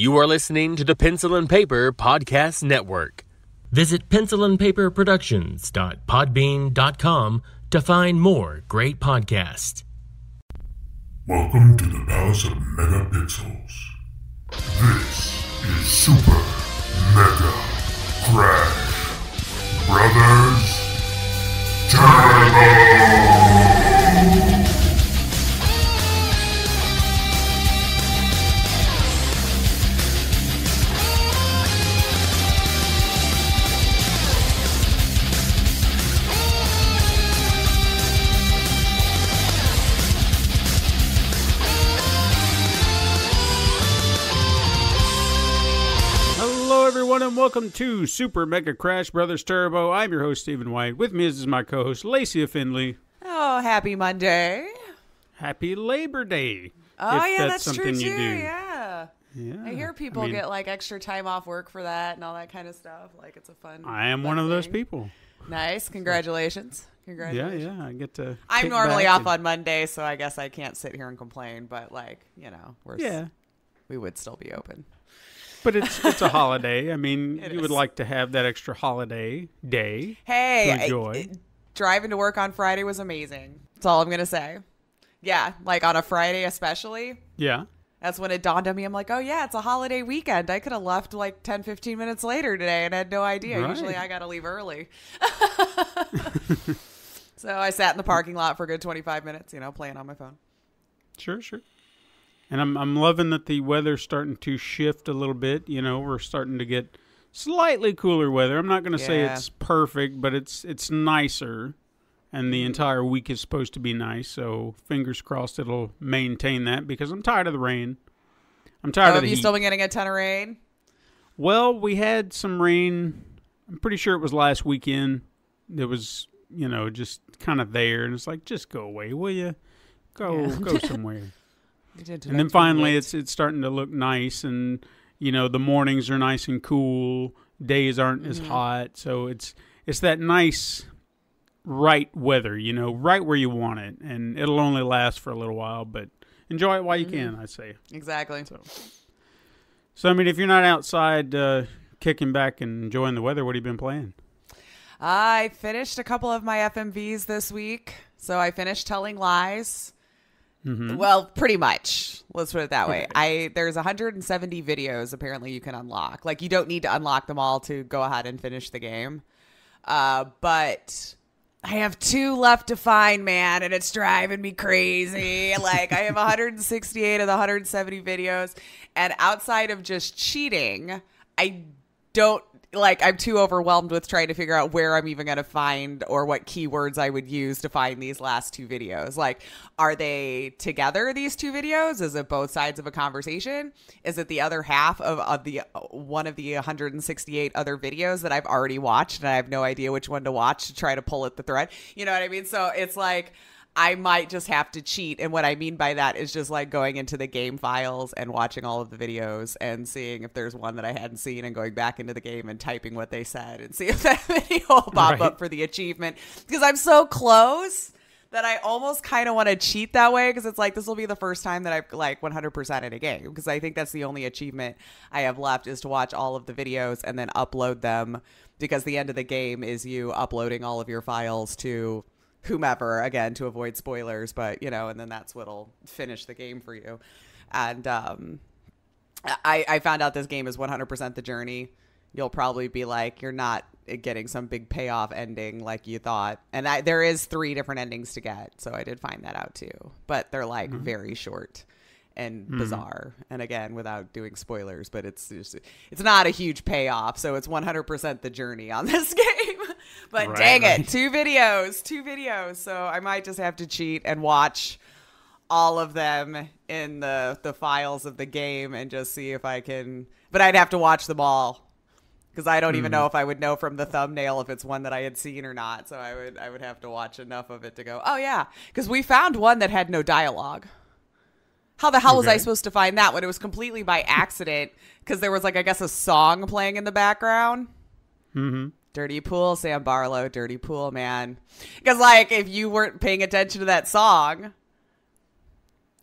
You are listening to the Pencil and Paper Podcast Network. Visit pencilandpaperproductions.podbean.com to find more great podcasts. Welcome to the Palace of Megapixels. This is Super Mega Crash Brothers Turbo 94. And welcome to Super Mega Crash Bros. Turbo. I'm your host, Stephen White. With me is my co-host, Lacey Finley. Oh, happy Monday. Happy Labor Day. Oh, yeah, that's true, too. Yeah. I hear people get, like, extra time off work for that and all that kind of stuff. Like, it's a fun thing. I am one of those people. Nice. Congratulations. Yeah, I get to... I'm normally off on Monday, so I guess I can't sit here and complain. But, like, you know, we would still be open. But it's a holiday. I mean, you would like to have that extra holiday day to enjoy. Driving to work on Friday was amazing. That's all I'm going to say. Yeah, like on a Friday especially. Yeah. That's when it dawned on me. I'm like, oh, yeah, it's a holiday weekend. I could have left like 10, 15 minutes later today and had no idea. Right. Usually I got to leave early. So I sat in the parking lot for a good 25 minutes, you know, playing on my phone. Sure. And I'm loving that the weather's starting to shift a little bit. You know, we're starting to get slightly cooler weather. I'm not going to say it's perfect, but it's nicer. And the entire week is supposed to be nice. So fingers crossed it'll maintain that because I'm tired of the rain. I'm tired of the heat. Have you still been getting a ton of rain? Well, we had some rain. I'm pretty sure it was last weekend. It was, you know, just kind of there. And it's like, just go away, will you? Go somewhere. And then finally, it's starting to look nice, and you know the mornings are nice and cool, days aren't as hot, so it's that nice right weather, you know, right where you want it, and it'll only last for a little while, but enjoy it while you can, I say. Exactly. So I mean, if you're not outside kicking back and enjoying the weather, what have you been playing? I finished a couple of my FMVs this week, so I finished Telling Lies. Mm-hmm. Well, pretty much. Let's put it that way. There's 170 videos apparently you can unlock. Like, you don't need to unlock them all to go ahead and finish the game. But I have 2 left to find, man, and it's driving me crazy. Like, I have 168 of the 170 videos. And outside of just cheating, I don't... Like, I'm too overwhelmed with trying to figure out where I'm even going to find or what keywords I would use to find these last 2 videos. Like, are they together, these 2 videos? Is it both sides of a conversation? Is it the other half of the one of the 168 other videos that I've already watched and I have no idea which one to watch to try to pull at the thread? You know what I mean? So it's like... I might just have to cheat. And what I mean by that is just like going into the game files and watching all of the videos and seeing if there's one that I hadn't seen and going back into the game and typing what they said and see if that video will pop up for the achievement. Because I'm so close that I almost kind of want to cheat that way, because it's like this will be the first time that I've like 100% in a game, because I think that's the only achievement I have left is to watch all of the videos and then upload them, because the end of the game is you uploading all of your files to... whomever, again, to avoid spoilers, but you know, and then that's what'll finish the game for you. And I found out this game is 100% the journey. You'll probably be like, you're not getting some big payoff ending like you thought. And there is 3 different endings to get, so I did find that out too. But they're like very short and bizarre. And again, without doing spoilers, but it's just, it's not a huge payoff, so it's 100% the journey on this game. But dang it, 2 videos. So I might just have to cheat and watch all of them in the files of the game and just see if I can. But I'd have to watch them all, because I don't even know if I would know from the thumbnail if it's one that I had seen or not. So I would have to watch enough of it to go, oh, yeah, because we found one that had no dialogue. How the hell was I supposed to find that one? It was completely by accident, because there was like, I guess, a song playing in the background. Mm-hmm. Dirty Pool, Sam Barlow, Dirty Pool, man. Because, like, if you weren't paying attention to that song,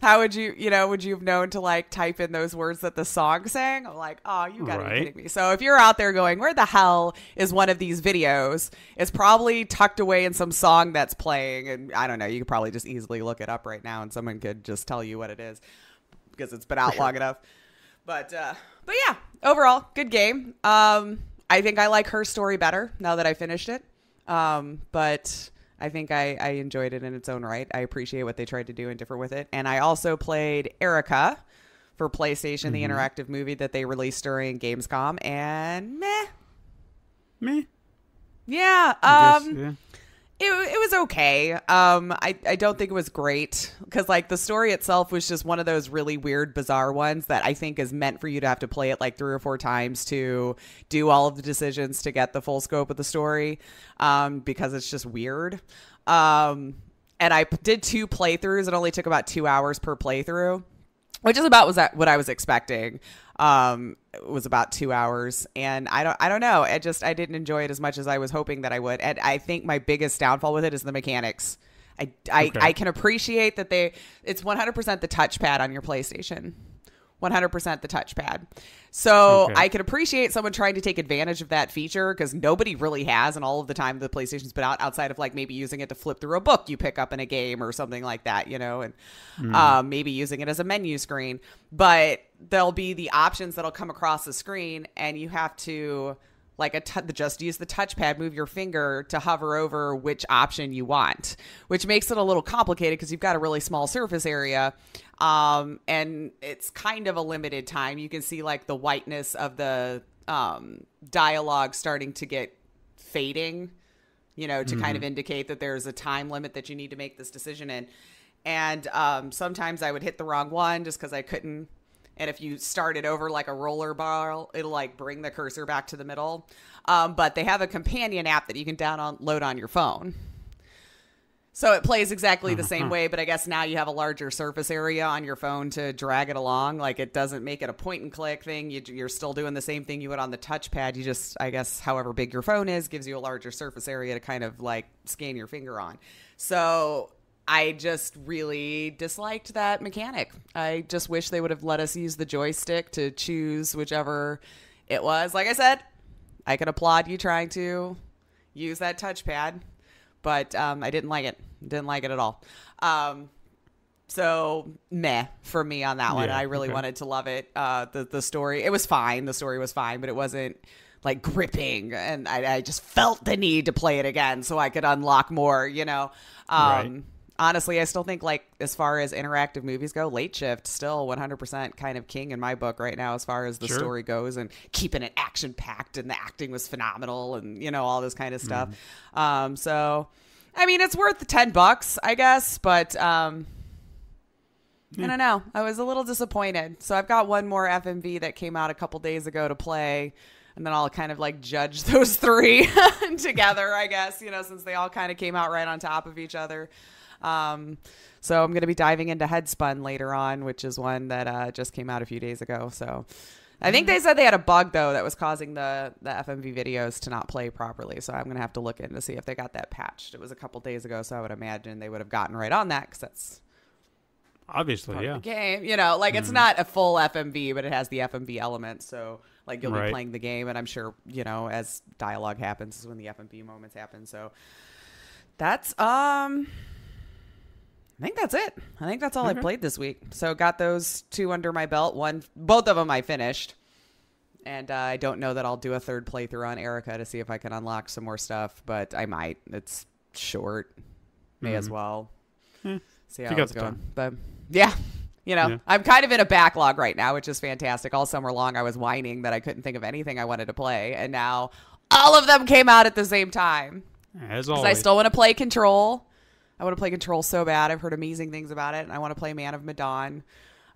How would you, you know, would you have known to like type in those words that the song sang? I'm like, oh, you gotta be kidding me. So if you're out there going, where the hell is one of these videos? It's probably tucked away in some song that's playing. And I don't know, you could probably just easily look it up right now and someone could just tell you what it is because it's been out long enough. But yeah, overall, good game. I think I like Her Story better now that I finished it. But I think I enjoyed it in its own right. I appreciate what they tried to do and differ with it. And I also played Erica for PlayStation, the interactive movie that they released during Gamescom. And meh. Yeah. I guess. It was okay. I don't think it was great because like the story itself was just one of those really weird, bizarre ones that I think is meant for you to have to play it like 3 or 4 times to do all of the decisions to get the full scope of the story, because it's just weird. And I did 2 playthroughs. It only took about 2 hours per playthrough, which is about what I was expecting. It was about 2 hours and I don't know. I didn't enjoy it as much as I was hoping that I would. And I think my biggest downfall with it is the mechanics. I can appreciate that it's 100% the touchpad on your PlayStation, 100% the touchpad. So I can appreciate someone trying to take advantage of that feature because nobody really has in all of the time the PlayStation's been out, outside of like maybe using it to flip through a book you pick up in a game or something like that, you know, and maybe using it as a menu screen. But there'll be the options that'll come across the screen and you have to just use the touchpad, move your finger to hover over which option you want, which makes it a little complicated because you've got a really small surface area. And it's kind of a limited time. You can see like the whiteness of the dialogue starting to get fading, you know, to kind of indicate that there's a time limit that you need to make this decision in. And sometimes I would hit the wrong one just because I couldn't. And if you start it over like a roller ball, it'll like bring the cursor back to the middle. But they have a companion app that you can download on your phone. So it plays exactly the same way, but I guess now you have a larger surface area on your phone to drag it along. Like it doesn't make it a point and click thing. You're still doing the same thing you would on the touchpad. You just, I guess, however big your phone is, gives you a larger surface area to kind of like scan your finger on. So I just really disliked that mechanic. I just wish they would have let us use the joystick to choose whichever it was. Like I said, I can applaud you trying to use that touchpad, but I didn't like it. Didn't like it at all. So meh for me on that one. I really wanted to love it. The story, it was fine. The story was fine, but it wasn't like gripping, and I just felt the need to play it again so I could unlock more, you know? Honestly, I still think, like, as far as interactive movies go, Late Shift still 100% kind of king in my book right now as far as the story goes, and keeping it action-packed, and the acting was phenomenal, and, you know, all this kind of stuff. So, I mean, it's worth the $10, I guess, but I don't know. I was a little disappointed. So I've got one more FMV that came out a couple days ago to play, and then I'll kind of, like, judge those 3 together, I guess, you know, since they all kind of came out right on top of each other. So I'm going to be diving into Headspun later on, which is one that just came out a few days ago. So I think they said they had a bug, though, that was causing the FMV videos to not play properly. So I'm going to have to look in to see if they got that patched. It was a couple days ago, so I would imagine they would have gotten right on that because that's obviously part of the game. You know, like it's not a full FMV, but it has the FMV element. So like you'll be playing the game, and I'm sure, you know, as dialogue happens is when the FMV moments happen. So that's I think that's it. I think that's all I played this week. So got those 2 under my belt. Both of them I finished. And I don't know that I'll do a 3rd playthrough on Erica to see if I can unlock some more stuff, but I might. It's short. May as well. See how it's going. But yeah, you know, I'm kind of in a backlog right now, which is fantastic. All summer long, I was whining that I couldn't think of anything I wanted to play. And now all of them came out at the same time. As always. Because I still want to play Control. I want to play Control so bad. I've heard amazing things about it, and I want to play Man of Medan.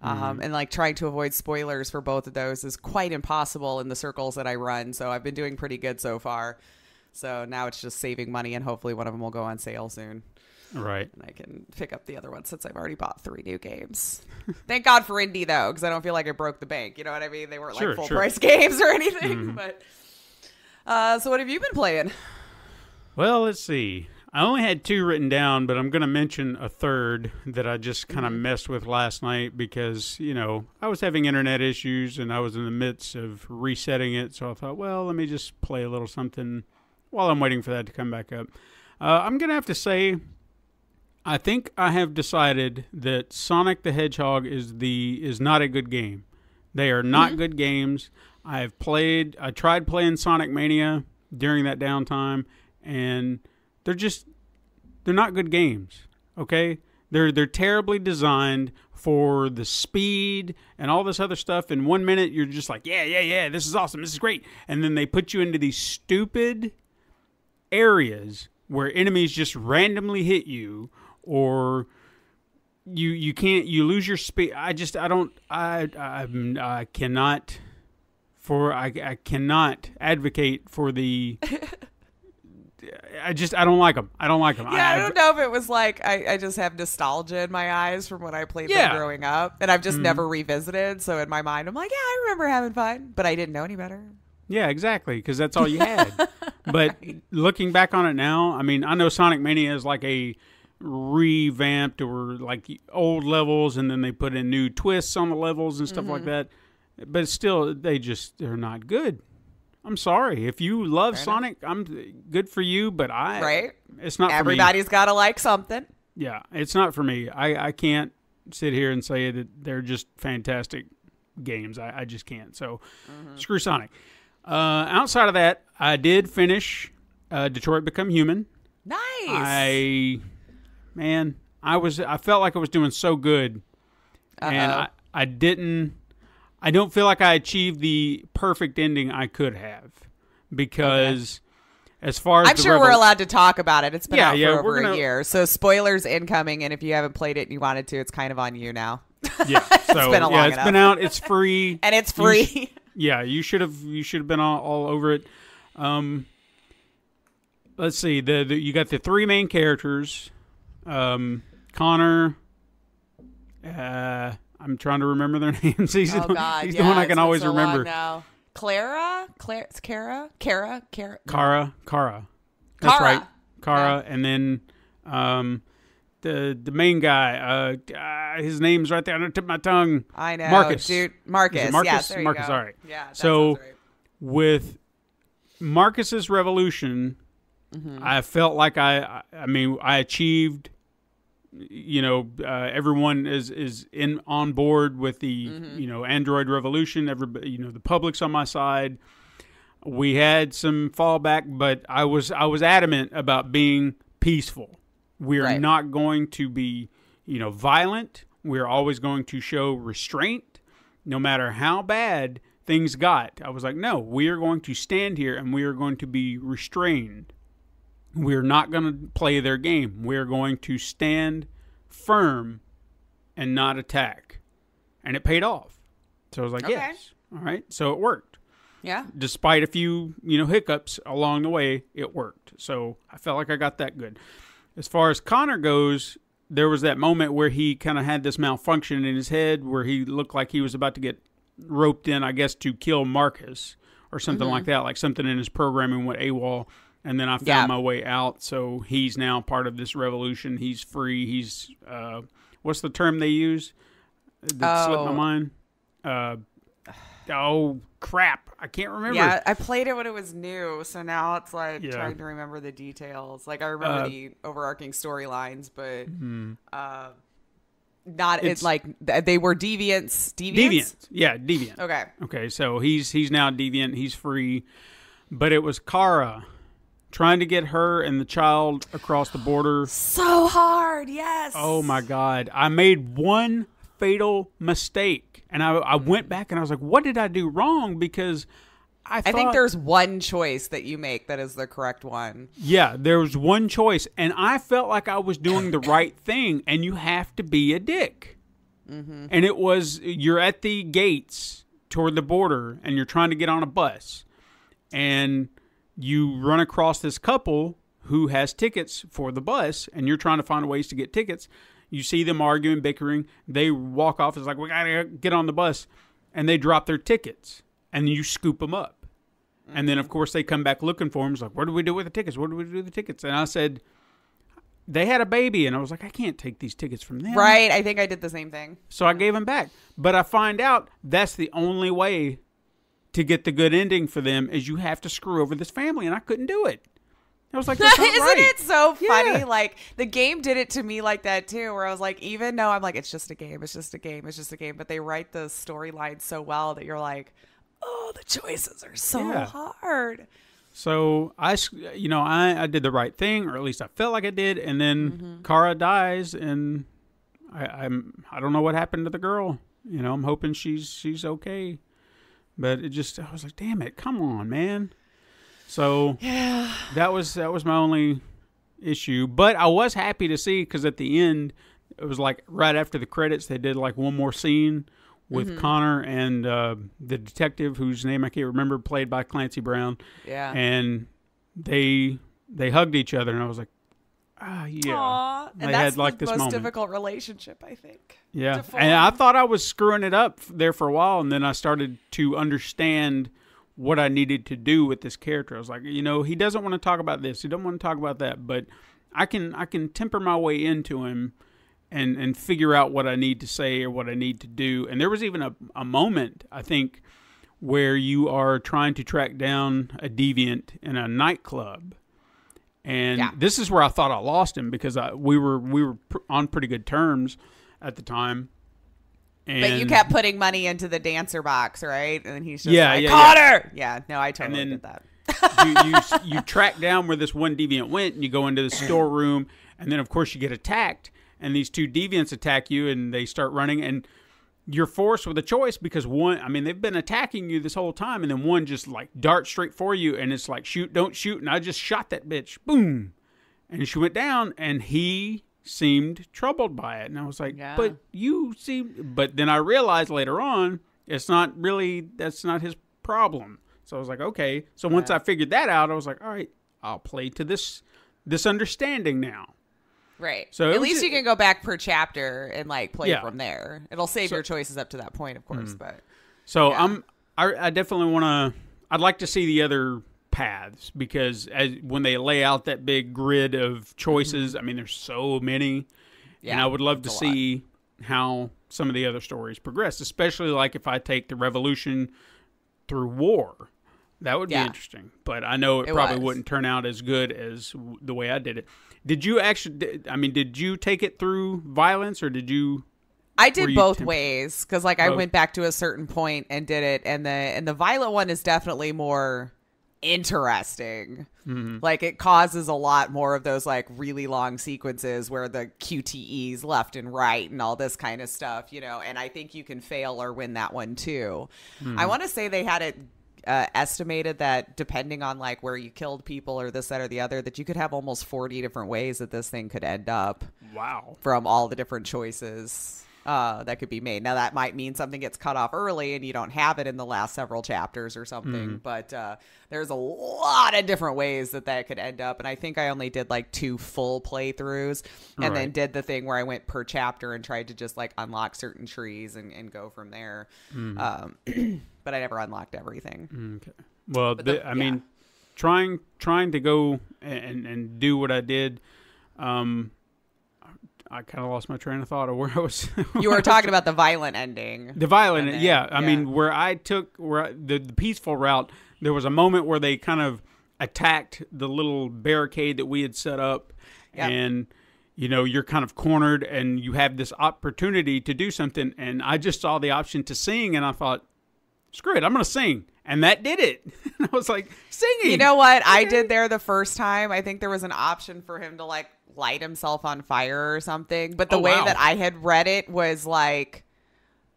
And like trying to avoid spoilers for both of those is quite impossible in the circles that I run. So I've been doing pretty good so far. So now it's just saving money, and hopefully one of them will go on sale soon. Right. And I can pick up the other one since I've already bought 3 new games. Thank God for indie though, because I don't feel like I broke the bank. You know what I mean? They weren't like full price games or anything. But so what have you been playing? Well, let's see. I only had two written down, but I'm going to mention a third that I just kind of messed with last night because, you know, I was having internet issues and I was in the midst of resetting it. So I thought, well, let me just play a little something while I'm waiting for that to come back up. I'm going to have to say, I think I have decided that Sonic the Hedgehog is not a good game. They are not good games. I tried playing Sonic Mania during that downtime, and they're not good games, okay? They're terribly designed for the speed and all this other stuff. And 1 minute you're just like, yeah, this is awesome, this is great. And then they put you into these stupid areas where enemies just randomly hit you, or you can't, you lose your speed. I cannot advocate for the. I don't like them. I don't like them. Yeah, I don't know if it was like I just have nostalgia in my eyes from when I played them growing up, and I've just never revisited. So in my mind, I'm like, yeah, I remember having fun, but I didn't know any better. Yeah, exactly, because that's all you had. But looking back on it now, I mean, I know Sonic Mania is like a revamped or like old levels, and then they put in new twists on the levels and stuff like that. But still, they're not good. I'm sorry. If you love Sonic, I'm good for you, but it's not for me. Everybody's got to like something. Yeah, it's not for me. I can't sit here and say that they're just fantastic games. I just can't. So screw Sonic. Outside of that, I did finish Detroit Become Human. Nice. I felt like I was doing so good, and I didn't. I don't feel like I achieved the perfect ending I could have, because as far as I'm sure we're allowed to talk about it. It's been out for over a year, so spoilers incoming. And if you haven't played it and you wanted to, it's kind of on you now. Yeah, so, it's been out. It's free, and it's free. You should have. You should have been all over it. Let's see. You got the three main characters, Connor. I'm trying to remember their names. He's the one I can always remember. Now. Kara. That's right. Kara, and then the main guy. His name's right there on the tip of my tongue. I know, Marcus. Dude, Marcus. Marcus. Yes, there you go. All right. Yeah. So right. With Marcus's revolution, I felt like I achieved. You know, everyone is on board with the you know, Android revolution. Everybody, you know, the public's on my side. We had some fallback, but I was adamant about being peaceful. We're not going to be, you know, violent. We're always going to show restraint, no matter how bad things got. I was like, no, we are going to stand here and we are going to be restrained. We're not going to play their game. We're going to stand firm and not attack. And it paid off. So I was like, yes. All right. So it worked. Yeah. Despite a few, you know, hiccups along the way, it worked. So I felt like I got that good. As far as Connor goes, there was that moment where he kind of had this malfunction in his head where he looked like he was about to get roped in, I guess, to kill Marcus or something like that. Like something in his programming went AWOL. And then I found my way out. So he's now part of this revolution. He's free. He's, what's the term they use? That slipped my mind. Oh, crap. I can't remember. Yeah, I played it when it was new. So now it's like trying to remember the details. Like I remember the overarching storylines, but not it's like they were deviants. Deviants. Yeah, deviant. Okay. So he's now deviant. He's free. But it was Kara. Trying to get her and the child across the border. So hard, yes. Oh, my God. I made one fatal mistake. And I went back and I was like, what did I do wrong? Because I think there's one choice that you make that is the correct one. Yeah, there was one choice. And I felt like I was doing the right thing. And you have to be a dick. And it was, you're at the gates toward the border and you're trying to get on a bus. And you run across this couple who has tickets for the bus, and you're trying to find ways to get tickets. You see them arguing, bickering. They walk off. It's like, we got to get on the bus. And they drop their tickets, and you scoop them up. And then, of course, they come back looking for them. It's like, what do we do with the tickets? What do we do with the tickets? And I said, they had a baby, and I was like, I can't take these tickets from them. Right. I think I did the same thing. So I gave them back. But I find out that's the only way to get the good ending for them is you have to screw over this family, and I couldn't do it. I was like, isn't it so funny? Yeah. Like, the game did it to me like that, too, where I was like, even though I'm like, it's just a game, it's just a game, it's just a game. But they write the storyline so well that you're like, oh, the choices are so hard. So, I did the right thing, or at least I felt like I did. And then Kara dies, and I don't know what happened to the girl. You know, I'm hoping she's okay. But it just, I was like, damn it, come on, man. So that was my only issue, but I was happy to see, because at the end it was like right after the credits they did like one more scene with Connor and the detective whose name I can't remember, played by Clancy Brown. Yeah, and they hugged each other, and I was like, ah, yeah. Aww. And that's like the most difficult relationship, I think. Yeah, and I thought I was screwing it up there for a while, and then I started to understand what I needed to do with this character. I was like, you know, he doesn't want to talk about this, he doesn't want to talk about that, but I can temper my way into him and figure out what I need to say or what I need to do. And there was even a moment, I think, where you are trying to track down a deviant in a nightclub. And this is where I thought I lost him, because we were on pretty good terms at the time. But you kept putting money into the dancer box, right? And then he's just like, Connor! Yeah, no, I totally did that. you track down where this one deviant went, and you go into the storeroom, and then, of course, you get attacked, and these two deviants attack you, and they start running, and you're forced with a choice, because one, I mean, they've been attacking you this whole time, and then one just, like, darts straight for you, and it's like, shoot, don't shoot, and I just shot that bitch. Boom! And she went down, and he seemed troubled by it, and I was like, but you seem, but then I realized later on it's not really, that's not his problem. So I was like, okay, so once I figured that out, I was like, all right, I'll play to this understanding now, right? So at least you can go back per chapter and like play from there. It'll save your choices up to that point, of course, but so I definitely want to, I'd like to see the other paths, because when they lay out that big grid of choices, I mean, there's so many, and I would love to see how some of the other stories progress, especially like if I take the revolution through war. That would be interesting, but I know it probably wouldn't turn out as good as the way I did it. Did you actually, I mean, did you take it through violence, or did you... I did both ways, because like I went back to a certain point and did it, and the violent one is definitely more interesting. Like it causes a lot more of those like really long sequences where the QTEs left and right and all this kind of stuff, you know, and I think you can fail or win that one too. I want to say they had it estimated that depending on like where you killed people or this, that, or the other, that you could have almost 40 different ways that this thing could end up. Wow. From all the different choices that could be made. Now that might mean something gets cut off early and you don't have it in the last several chapters or something, but there's a lot of different ways that could end up, and I think I only did like 2 full playthroughs, and then did the thing where I went per chapter and tried to just like unlock certain trees and go from there. But I never unlocked everything. Okay. Well, I mean, trying to go and do what I did, I kind of lost my train of thought of where I was. You were talking about the violent ending. The violent, I mean, where I took the peaceful route, there was a moment where they kind of attacked the little barricade that we had set up. Yep. And, you know, you're kind of cornered and you have this opportunity to do something. And I just saw the option to sing, and I thought, screw it, I'm going to sing. And that did it. And I was like, singing. You know what I did there the first time? I think there was an option for him to like light himself on fire or something. But the way that I had read it was like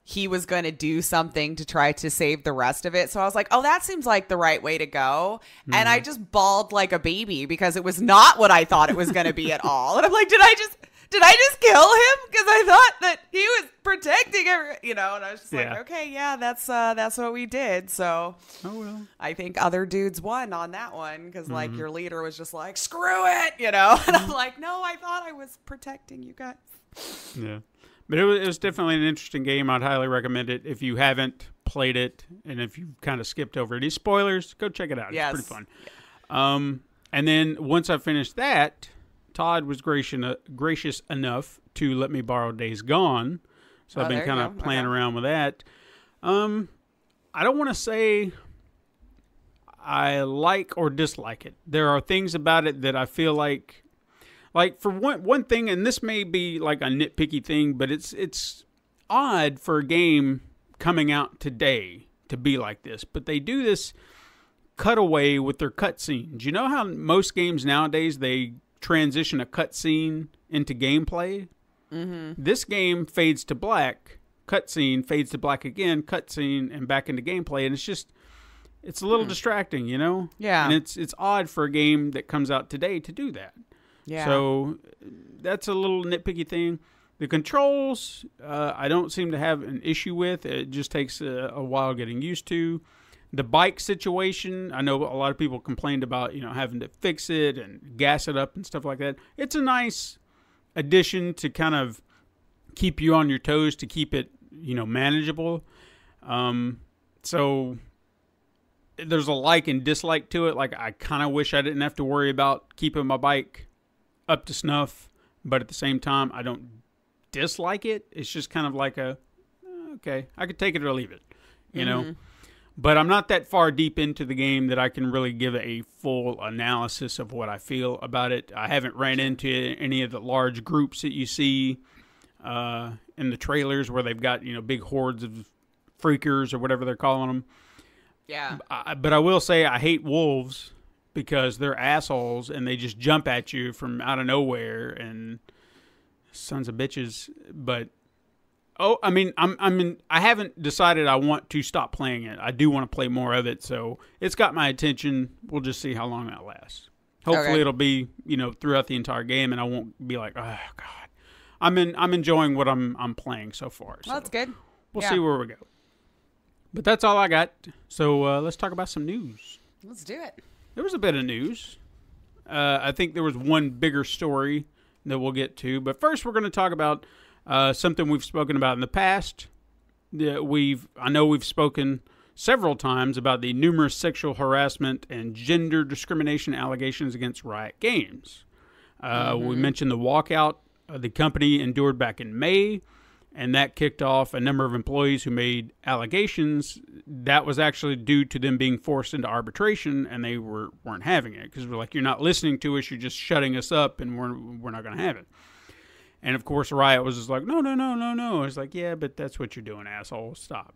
he was going to do something to try to save the rest of it. So I was like, oh, that seems like the right way to go. And I just bawled like a baby, because it was not what I thought it was going to be at all. And I'm like, did I just kill him? Because I thought that he was protecting everyone, you know, and I was just like, okay, yeah, that's what we did. So I think other dudes won on that one, because like your leader was just like, screw it, you know, and I'm like, no, I thought I was protecting you guys. Yeah, but it was definitely an interesting game. I'd highly recommend it if you haven't played it, and if you kind of skipped over any spoilers, go check it out. Yes. It's pretty fun. And then once I finished that, Todd was gracious enough to let me borrow Days Gone. So I've been kind of playing around with that. I don't want to say I like or dislike it. There are things about it that I feel like for one thing, and this may be like a nitpicky thing, but it's odd for a game coming out today to be like this. But they do this cutaway with their cutscenes. You know how most games nowadays, they transition a cutscene into gameplay? Mm-hmm. This game fades to black, cutscene, fades to black again, cutscene, and back into gameplay. And it's just, it's a little distracting, you know? Yeah. And it's odd for a game that comes out today to do that. Yeah. So that's a little nitpicky thing. The controls, I don't seem to have an issue with. It just takes a while getting used to. The bike situation, I know a lot of people complained about, you know, having to fix it and gas it up and stuff like that. It's a nice addition to kind of keep you on your toes, to keep it, you know, manageable. So there's a like and dislike to it. Like, I kind of wish I didn't have to worry about keeping my bike up to snuff, but at the same time, I don't dislike it. It's just kind of like a, okay, I could take it or leave it, you know? But I'm not that far deep into the game that I can really give a full analysis of what I feel about it. I haven't ran into any of the large groups that you see in the trailers where they've got, you know, big hordes of freakers or whatever they're calling them. Yeah. But I will say I hate wolves because they're assholes and they just jump at you from out of nowhere and sons of bitches. But... oh, I mean, I haven't decided I want to stop playing it. I do want to play more of it, so it's got my attention. We'll just see how long that lasts. Hopefully, it'll be, you know, throughout the entire game, and I won't be like, oh God. I'm enjoying what I'm playing so far. So well, that's good. We'll see where we go. But that's all I got. So let's talk about some news. Let's do it. There was a bit of news. I think there was one bigger story that we'll get to, but first we're going to talk about. Something we've spoken about in the past. I know we've spoken several times about the numerous sexual harassment and gender discrimination allegations against Riot Games. We mentioned the walkout the company endured back in May, and that kicked off a number of employees who made allegations. That was actually due to them being forced into arbitration, and they weren't having it because we're like, you're not listening to us, you're just shutting us up, and we're not going to have it. And, of course, Riot was just like, no, no, no, no, no. It's like, yeah, but that's what you're doing, asshole. Stop.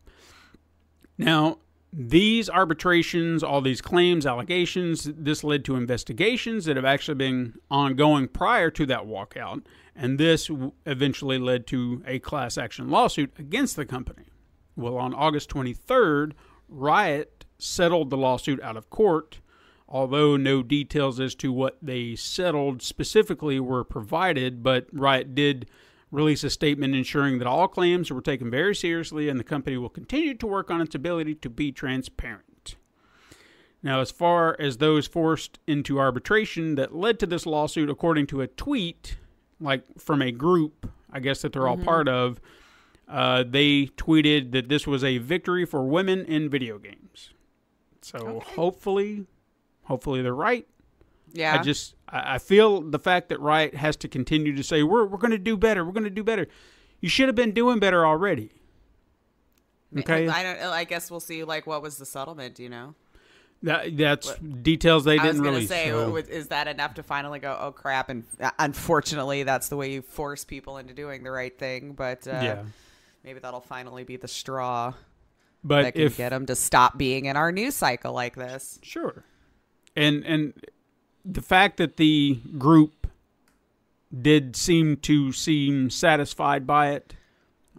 Now, these arbitrations, all these claims, allegations, this led to investigations that have actually been ongoing prior to that walkout. And this eventually led to a class action lawsuit against the company. Well, on August 23rd, Riot settled the lawsuit out of court, although no details as to what they settled specifically were provided, but Riot did release a statement ensuring that all claims were taken very seriously and the company will continue to work on its ability to be transparent. Now, as far as those forced into arbitration that led to this lawsuit, according to a tweet, like from a group, I guess, that they're all part of, they tweeted that this was a victory for women in video games. So hopefully they're right. Yeah. I feel the fact that Riot has to continue to say, we're going to do better. We're going to do better. You should have been doing better already. Okay. I guess we'll see, like, what was the settlement, you know? That's details they didn't release. I was going to say, is that enough to finally go, oh, crap. And unfortunately, that's the way you force people into doing the right thing. But maybe that'll finally be the straw that can get them to stop being in our news cycle like this. Sure. And the fact that the group did seem satisfied by it,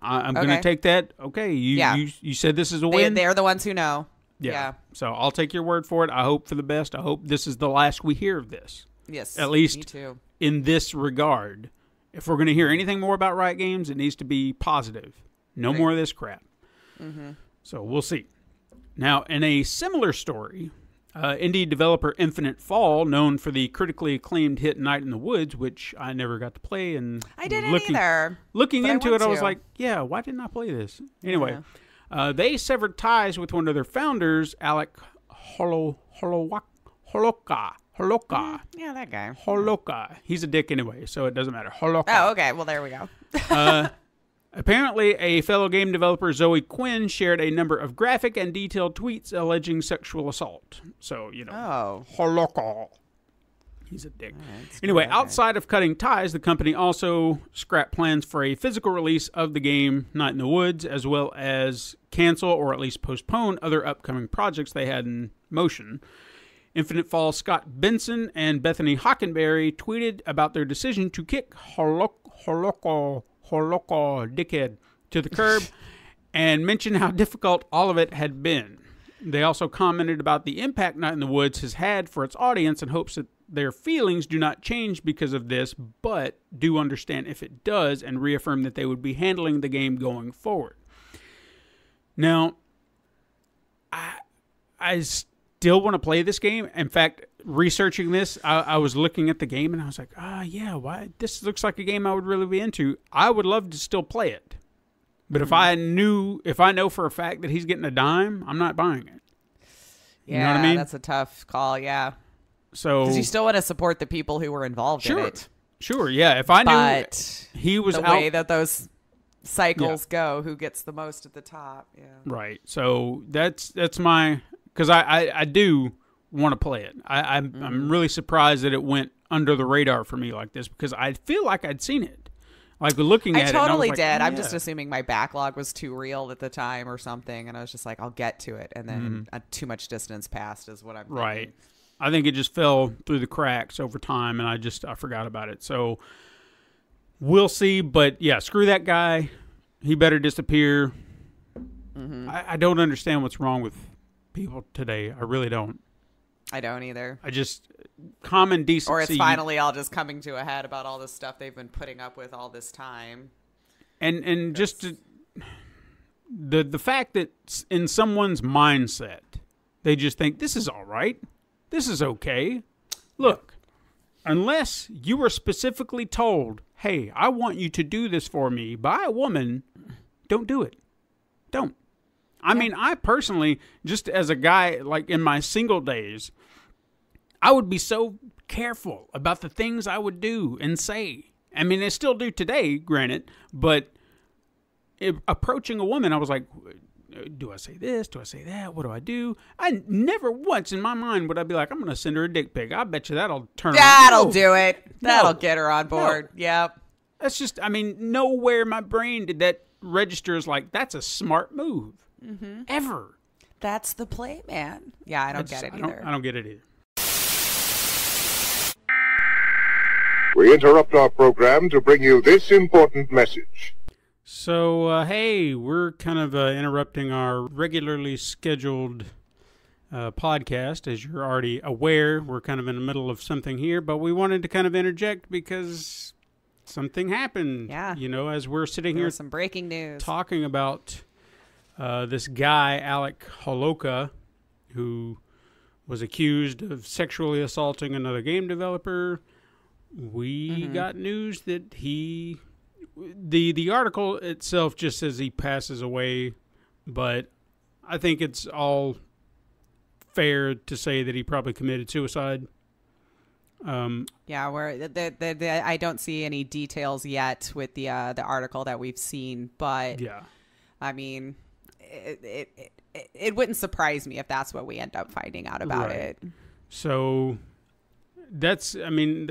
I'm going to take that. Okay, you said this is a win. They're the ones who know. Yeah. So I'll take your word for it. I hope for the best. I hope this is the last we hear of this. Yes, at least me too. In this regard. If we're going to hear anything more about Riot Games, it needs to be positive. No more of this crap. So we'll see. Now, in a similar story... indie developer Infinite Fall, known for the critically acclaimed hit Night in the Woods, which I never got to play. And I didn't either. Looking into it, I was like, yeah, why didn't I play this? Anyway, they severed ties with one of their founders, Alec Holowka. Holowka. Yeah, that guy. Holowka. He's a dick anyway, so it doesn't matter. Holowka. Oh, okay. Well, there we go. Apparently, a fellow game developer, Zoe Quinn, shared a number of graphic and detailed tweets alleging sexual assault. So, you know, Holowka. He's a dick. Anyway, outside of cutting ties, the company also scrapped plans for a physical release of the game Night in the Woods, as well as cancel or at least postpone other upcoming projects they had in motion. Infinite Fall Scott Benson and Bethany Hockenberry tweeted about their decision to kick Holowka dickhead to the curb and mentioned how difficult all of it had been. They also commented about the impact Night in the Woods has had for its audience in hopes that their feelings do not change because of this, but do understand if it does, and reaffirm that they would be handling the game going forward. Now, I still want to play this game. In fact, researching this, I was looking at the game and I was like, yeah, why? This looks like a game I would really be into. I would love to still play it. But if I know for a fact that he's getting a dime, I'm not buying it. Yeah, you know what I mean? That's a tough call, yeah. So, because you still want to support the people who were involved in it. Sure, yeah. If I knew he was the way that those cycles go, who gets the most at the top. Yeah. Right. So that's my, because I do want to play it. I'm really surprised that it went under the radar for me like this, because I feel like I'd seen it. Like looking at it. I totally did. I'm just assuming my backlog was too real at the time or something, and I was just like, I'll get to it, and then too much distance passed is what I'm thinking. Right. I think it just fell through the cracks over time, and I forgot about it. So we'll see, but yeah, screw that guy. He better disappear. I don't understand what's wrong with people today. I really don't. I don't either. I just, common decency. Or it's finally all just coming to a head about all this stuff they've been putting up with all this time. And just the fact that in someone's mindset, they just think, this is all right. This is okay. Look, unless you were specifically told, hey, I want you to do this for me by a woman, don't do it. Don't. I mean, I personally, just as a guy, like in my single days, I would be so careful about the things I would do and say. I mean, I still do today, granted, but approaching a woman, I was like, do I say this? Do I say that? What do I do? I never once in my mind would I be like, I'm going to send her a dick pic. I bet you that'll turn her on. That'll do it. That'll get her on board. No. Yep. That's just, I mean, nowhere in my brain did that register as like, that's a smart move. Ever. That's the play, man. Yeah, I don't get it either. I don't get it either. We interrupt our program to bring you this important message. So, hey, we're kind of interrupting our regularly scheduled podcast. As you're already aware, we're kind of in the middle of something here, but we wanted to kind of interject because something happened. Yeah. You know, as we're sitting here, some breaking news, talking about this guy, Alec Holowka, who was accused of sexually assaulting another game developer. We got news that he... The article itself just says he passes away, but I think it's all fair to say that he probably committed suicide. Yeah, I don't see any details yet with the article that we've seen, but yeah, I mean, it wouldn't surprise me if that's what we end up finding out about it. So that's, I mean,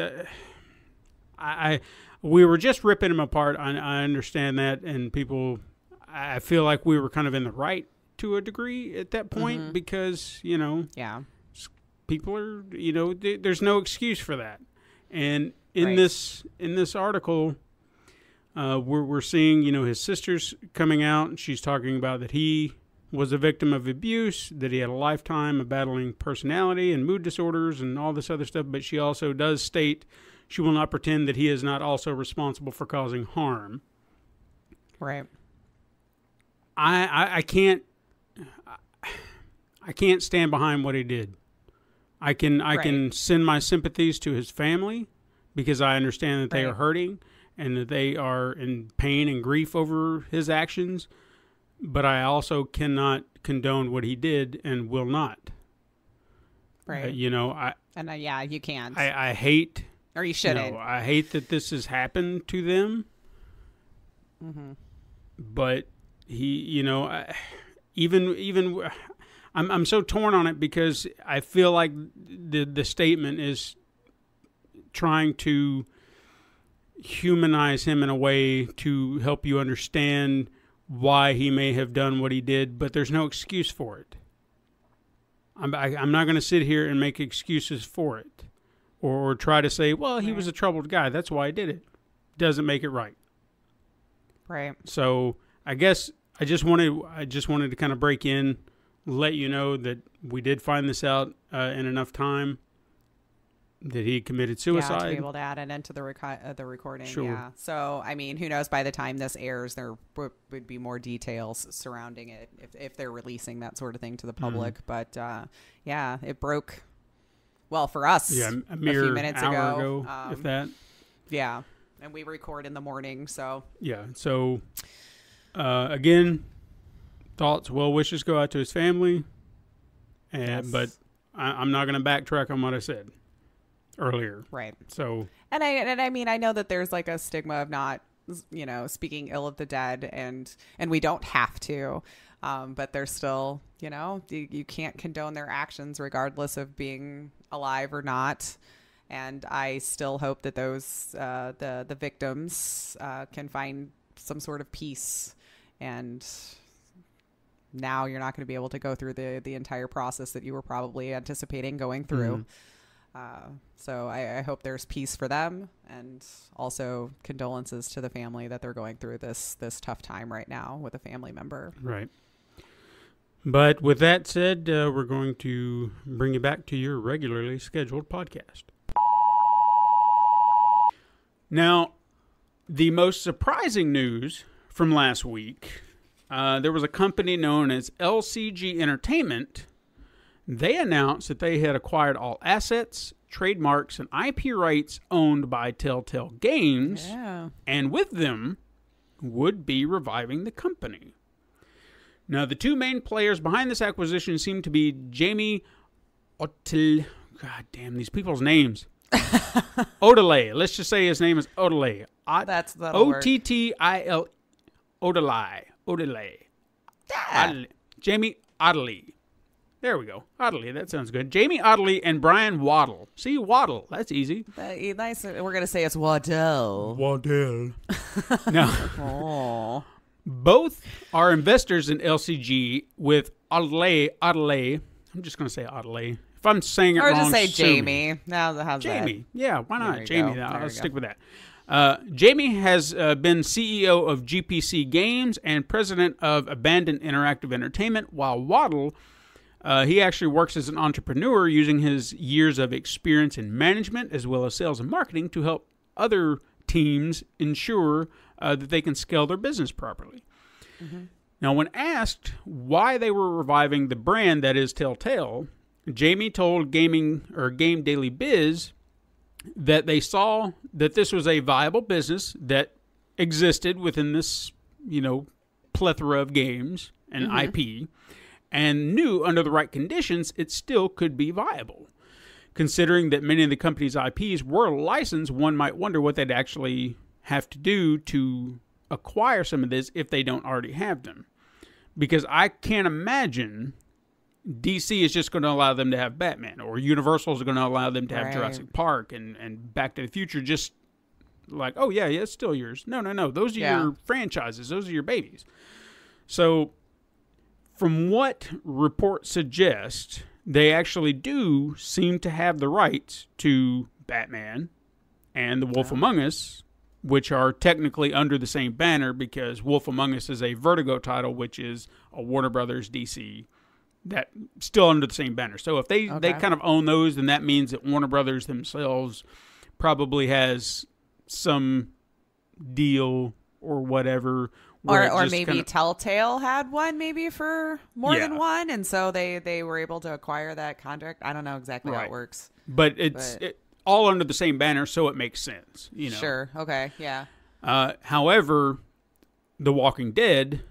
we were just ripping him apart. I understand that, and people, I feel like we were kind of in the right to a degree at that point because, you know, people are, you know, there's no excuse for that. And in this article, we're seeing, you know, his sister's coming out, and she's talking about that he was a victim of abuse, that he had a lifetime of battling personality and mood disorders and all this other stuff. But she also does state she will not pretend that he is not also responsible for causing harm. Right. I can't stand behind what he did. I can send my sympathies to his family, because I understand that they are hurting and that they are in pain and grief over his actions, but I also cannot condone what he did and will not. Right. You know, yeah, you can't. I hate. Or you shouldn't. No, I hate that this has happened to them. Mm-hmm. But I'm so torn on it because I feel like the statement is trying to humanize him in a way to help you understand why he may have done what he did, but there's no excuse for it. I'm not going to sit here and make excuses for it or try to say, well, he was a troubled guy. That's why I did it. Doesn't make it right. Right. So I guess I just wanted to kind of break in, let you know that we did find this out in enough time that he committed suicide. Yeah, to be able to add it into the recording. Sure. Yeah. So, I mean, who knows, by the time this airs, there would be more details surrounding it if they're releasing that sort of thing to the public. Mm-hmm. But, yeah, it broke, well, for us, a mere few minutes ago. If that. Yeah. And we record in the morning, so. Yeah. So, again, thoughts, well wishes go out to his family. And, yes. But I'm not going to backtrack on what I said earlier. Right. So. And I mean, I know that there's like a stigma of not, speaking ill of the dead, and we don't have to, but there's still, you can't condone their actions regardless of being alive or not. And I still hope that those, the victims, can find some sort of peace. And now you're not going to be able to go through the entire process that you were probably anticipating going through. Mm-hmm. So I hope there's peace for them, and also condolences to the family that they're going through this tough time right now with a family member. Right. But with that said, we're going to bring you back to your regularly scheduled podcast. Now, the most surprising news from last week, there was a company known as LCG Entertainment. They announced that they had acquired all assets, trademarks, and IP rights owned by Telltale Games, and with them would be reviving the company. Now, the two main players behind this acquisition seem to be Jamie Ottilie. God damn, these people's names. Ottilie. Let's just say his name is Ottilie. That's Ottilie. Ottilie. Yeah. Jamie Ottilie. There we go. Ottilie. That sounds good. Jamie Ottilie and Brian Waddle. See, Waddle. That's easy. Nice. We're going to say it's Waddell. Waddell. No. Both are investors in LCG, with Ottilie. I'm just going to say Ottilie. If I'm saying it wrong, just say Jamie. How's Jamie. That? Yeah, why not? Jamie. I'll stick with that. Jamie has been CEO of GPC Games and president of Abandoned Interactive Entertainment, while Waddle, he actually works as an entrepreneur using his years of experience in management as well as sales and marketing to help other teams ensure that they can scale their business properly. Mm-hmm. Now, when asked why they were reviving the brand that is Telltale, Jamie told Game Daily Biz that they saw that this was a viable business that existed within this, plethora of games and mm-hmm. IP, and knew under the right conditions it still could be viable. Considering that many of the company's IPs were licensed, one might wonder what they'd actually have to do to acquire some of this if they don't already have them. Because I can't imagine DC is just going to allow them to have Batman, or Universal is going to allow them to have Jurassic Park and Back to the Future, just like, oh, yeah, it's still yours. No. Those are your franchises. Those are your babies. So from what reports suggest, they actually do seem to have the rights to Batman and the Wolf Among Us, which are technically under the same banner, because Wolf Among Us is a Vertigo title, which is a Warner Brothers DC, that still under the same banner. So if they kind of own those, then that means that Warner Brothers themselves probably has some deal or whatever. Or maybe Telltale had one maybe for more than one, and so they were able to acquire that contract. I don't know exactly how it works. But it's all under the same banner, so it makes sense. Sure, okay, yeah. However, The Walking Dead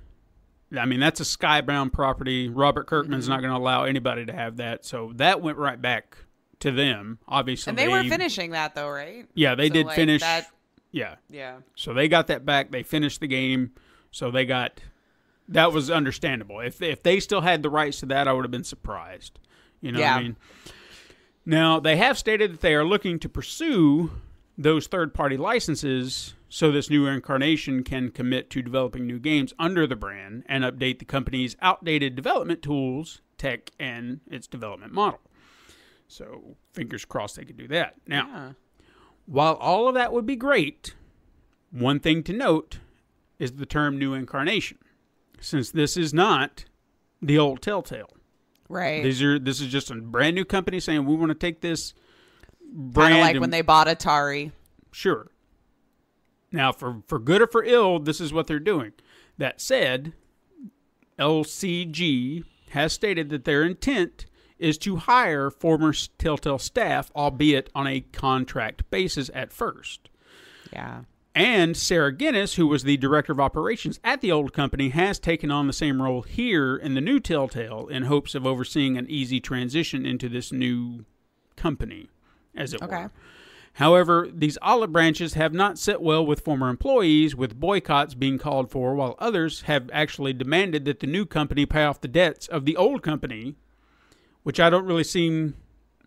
I mean, that's a Skybound property. Robert Kirkman's not going to allow anybody to have that. So that went right back to them, obviously. And they were finishing that, though, right? Yeah, they did finish. Yeah. Yeah. So they got that back. They finished the game. So they got... That was understandable. If they still had the rights to that, I would have been surprised. You know what I mean? Now, they have stated that they are looking to pursue those third-party licenses so this new incarnation can commit to developing new games under the brand and update the company's outdated development tools, tech, and its development model. So, fingers crossed they could do that. Now, while all of that would be great, one thing to note is the term new incarnation, since this is not the old Telltale. Right. This is just a brand new company saying we want to take this brand. Kind of like when they bought Atari. Sure. Now, for good or for ill, this is what they're doing. That said, LCG has stated that their intent is to hire former Telltale staff, albeit on a contract basis at first. Yeah. And Sarah Guinness, who was the director of operations at the old company, has taken on the same role here in the new Telltale in hopes of overseeing an easy transition into this new company, as it were. However, these olive branches have not sit well with former employees, with boycotts being called for, while others have actually demanded that the new company pay off the debts of the old company, which I don't really see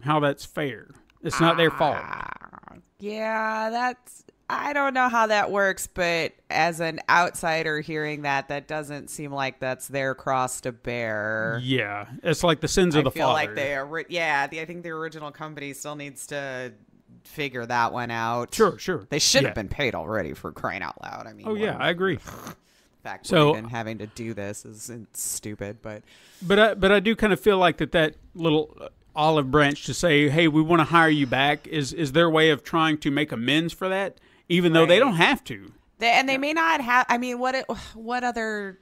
how that's fair. It's not their fault. Yeah, that's... I don't know how that works, but as an outsider hearing that, that doesn't seem like that's their cross to bear. Yeah, it's like the sins of the father. I feel like I think the original company still needs to figure that one out. Sure. They should have been paid already, for crying out loud. I mean, I agree. The fact that we've been having to do this is stupid, but I do kind of feel like that little olive branch to say, hey, we want to hire you back is their way of trying to make amends for that. Even though they don't have to. They may not have... I mean, what other...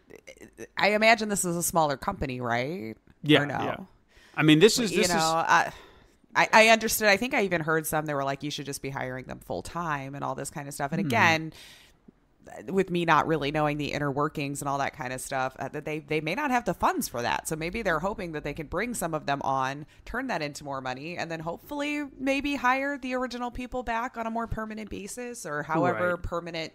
I imagine this is a smaller company, right? Yeah. Or no? Yeah. I mean, I understood. I think I even heard some. They were like, you should just be hiring them full time and all this kind of stuff. And again, with me not really knowing the inner workings and all that kind of stuff, that they may not have the funds for that. So maybe they're hoping that they can bring some of them on, turn that into more money, and then hopefully maybe hire the original people back on a more permanent basis, or however permanent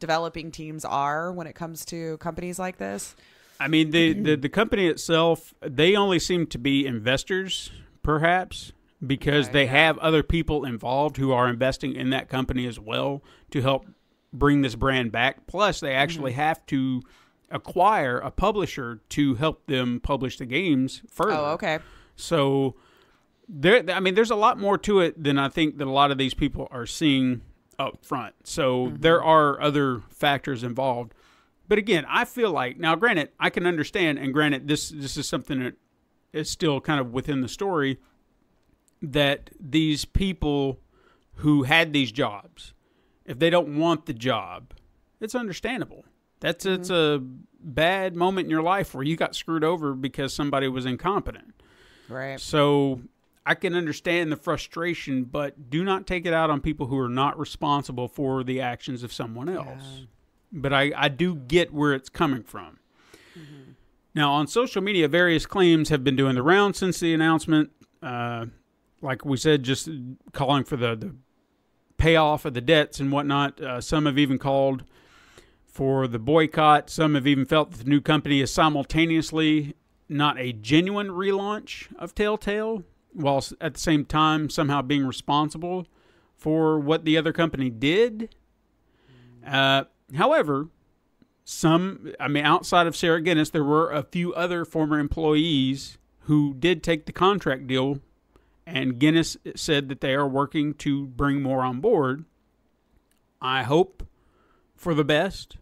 developing teams are when it comes to companies like this. I mean, the company itself, they only seem to be investors, perhaps, because they have other people involved who are investing in that company as well to help bring this brand back. Plus, they actually have to acquire a publisher to help them publish the games further. Oh, okay. So, there's a lot more to it than I think that a lot of these people are seeing up front. So, there are other factors involved. But again, I feel like, now granted, I can understand, and granted, this is something that is still kind of within the story, that these people who had these jobs... If they don't want the job, it's understandable. It's a bad moment in your life where you got screwed over because somebody was incompetent. Right. So I can understand the frustration, but do not take it out on people who are not responsible for the actions of someone else. Yeah. But I do get where it's coming from. Mm-hmm. Now, on social media, various claims have been doing the round since the announcement. Like we said, just calling for the payoff of the debts and whatnot. Some have even called for the boycott. Some have even felt that the new company is simultaneously not a genuine relaunch of Telltale, while at the same time somehow being responsible for what the other company did. However, outside of Sarah Guinness, there were a few other former employees who did take the contract deal, and Guinness said that they are working to bring more on board. I hope for the best.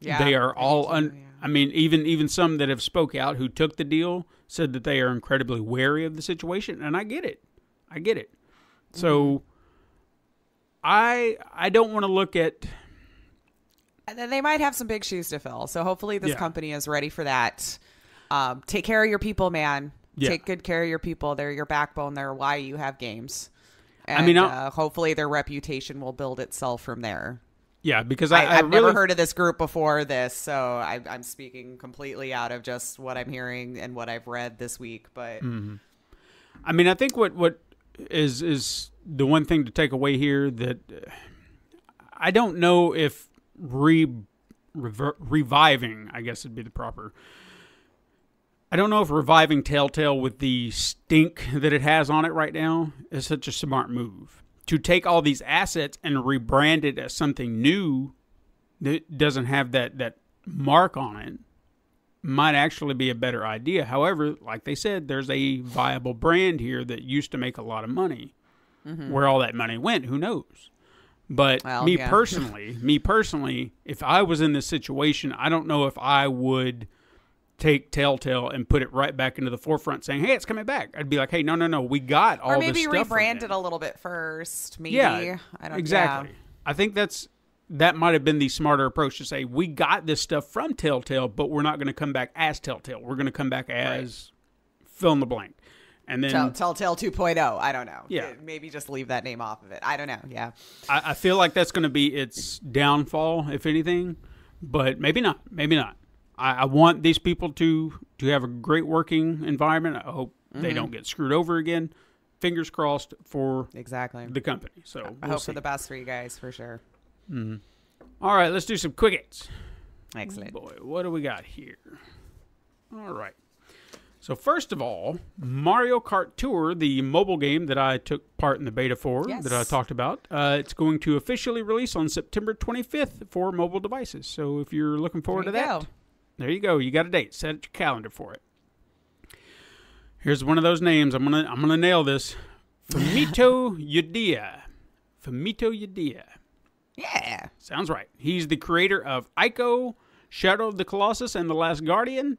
Yeah, they are all... I mean, even some that have spoke out who took the deal said that they are incredibly wary of the situation, and I get it. Mm-hmm. So, I don't want to look at... And then they might have some big shoes to fill, so hopefully this company is ready for that. Take care of your people, man. Yeah. Take good care of your people. They're your backbone. They're why you have games. And hopefully their reputation will build itself from there. Yeah, because I've never heard of this group before this, so I'm speaking completely out of just what I'm hearing and what I've read this week. But I mean, I think what is the one thing to take away here that I don't know if reviving, I guess would be the proper. I don't know if reviving Telltale with the stink that it has on it right now is such a smart move. To take all these assets and rebrand it as something new that doesn't have that mark on it might actually be a better idea. However, like they said, there's a viable brand here that used to make a lot of money. Mm-hmm. Where all that money went, who knows? But me personally, if I was in this situation, I don't know if I would take Telltale and put it right back into the forefront saying, hey, it's coming back. I'd be like, hey, no, we got all this stuff. Or maybe rebrand it a little bit first, maybe. Yeah, I don't, exactly. Yeah. I think that might have been the smarter approach to say, we got this stuff from Telltale, but we're not going to come back as Telltale. We're going to come back as fill in the blank. And then Telltale 2.0, I don't know. Yeah. Maybe just leave that name off of it. I don't know, yeah. I feel like that's going to be its downfall, if anything, but maybe not. I want these people to have a great working environment. I hope they don't get screwed over again. Fingers crossed for the company. So I hope for the best for you guys, for sure. Mm-hmm. All right, let's do some quick hits. Excellent. Oh boy, what do we got here? All right. So first of all, Mario Kart Tour, the mobile game that I took part in the beta for, that I talked about, it's going to officially release on September 25th for mobile devices. So if you're looking forward to that... There you go. You got a date. Set your calendar for it. Here's one of those names. I'm gonna nail this. Fumito Ueda. Yeah. Sounds right. He's the creator of Ico, Shadow of the Colossus, and The Last Guardian.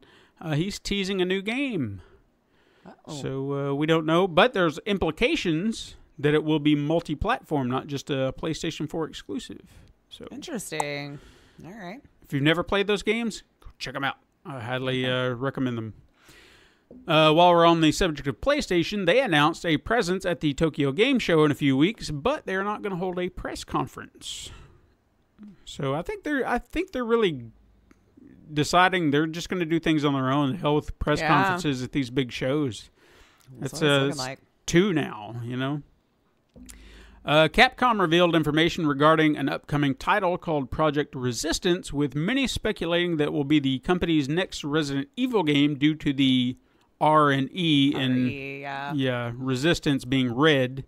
He's teasing a new game. Uh-oh. So we don't know, but there's implications that it will be multi-platform, not just a PlayStation 4 exclusive. So interesting. All right. If you've never played those games, check them out. I highly recommend them. While we're on the subject of PlayStation, they announced a presence at the Tokyo Game Show in a few weeks, but they're not going to hold a press conference. So I think they're really deciding they're just going to do things on their own. Hell with press conferences at these big shows. That's like 2 now, you know. Capcom revealed information regarding an upcoming title called Project Resistance, with many speculating that it will be the company's next Resident Evil game due to the R and E Resistance being red.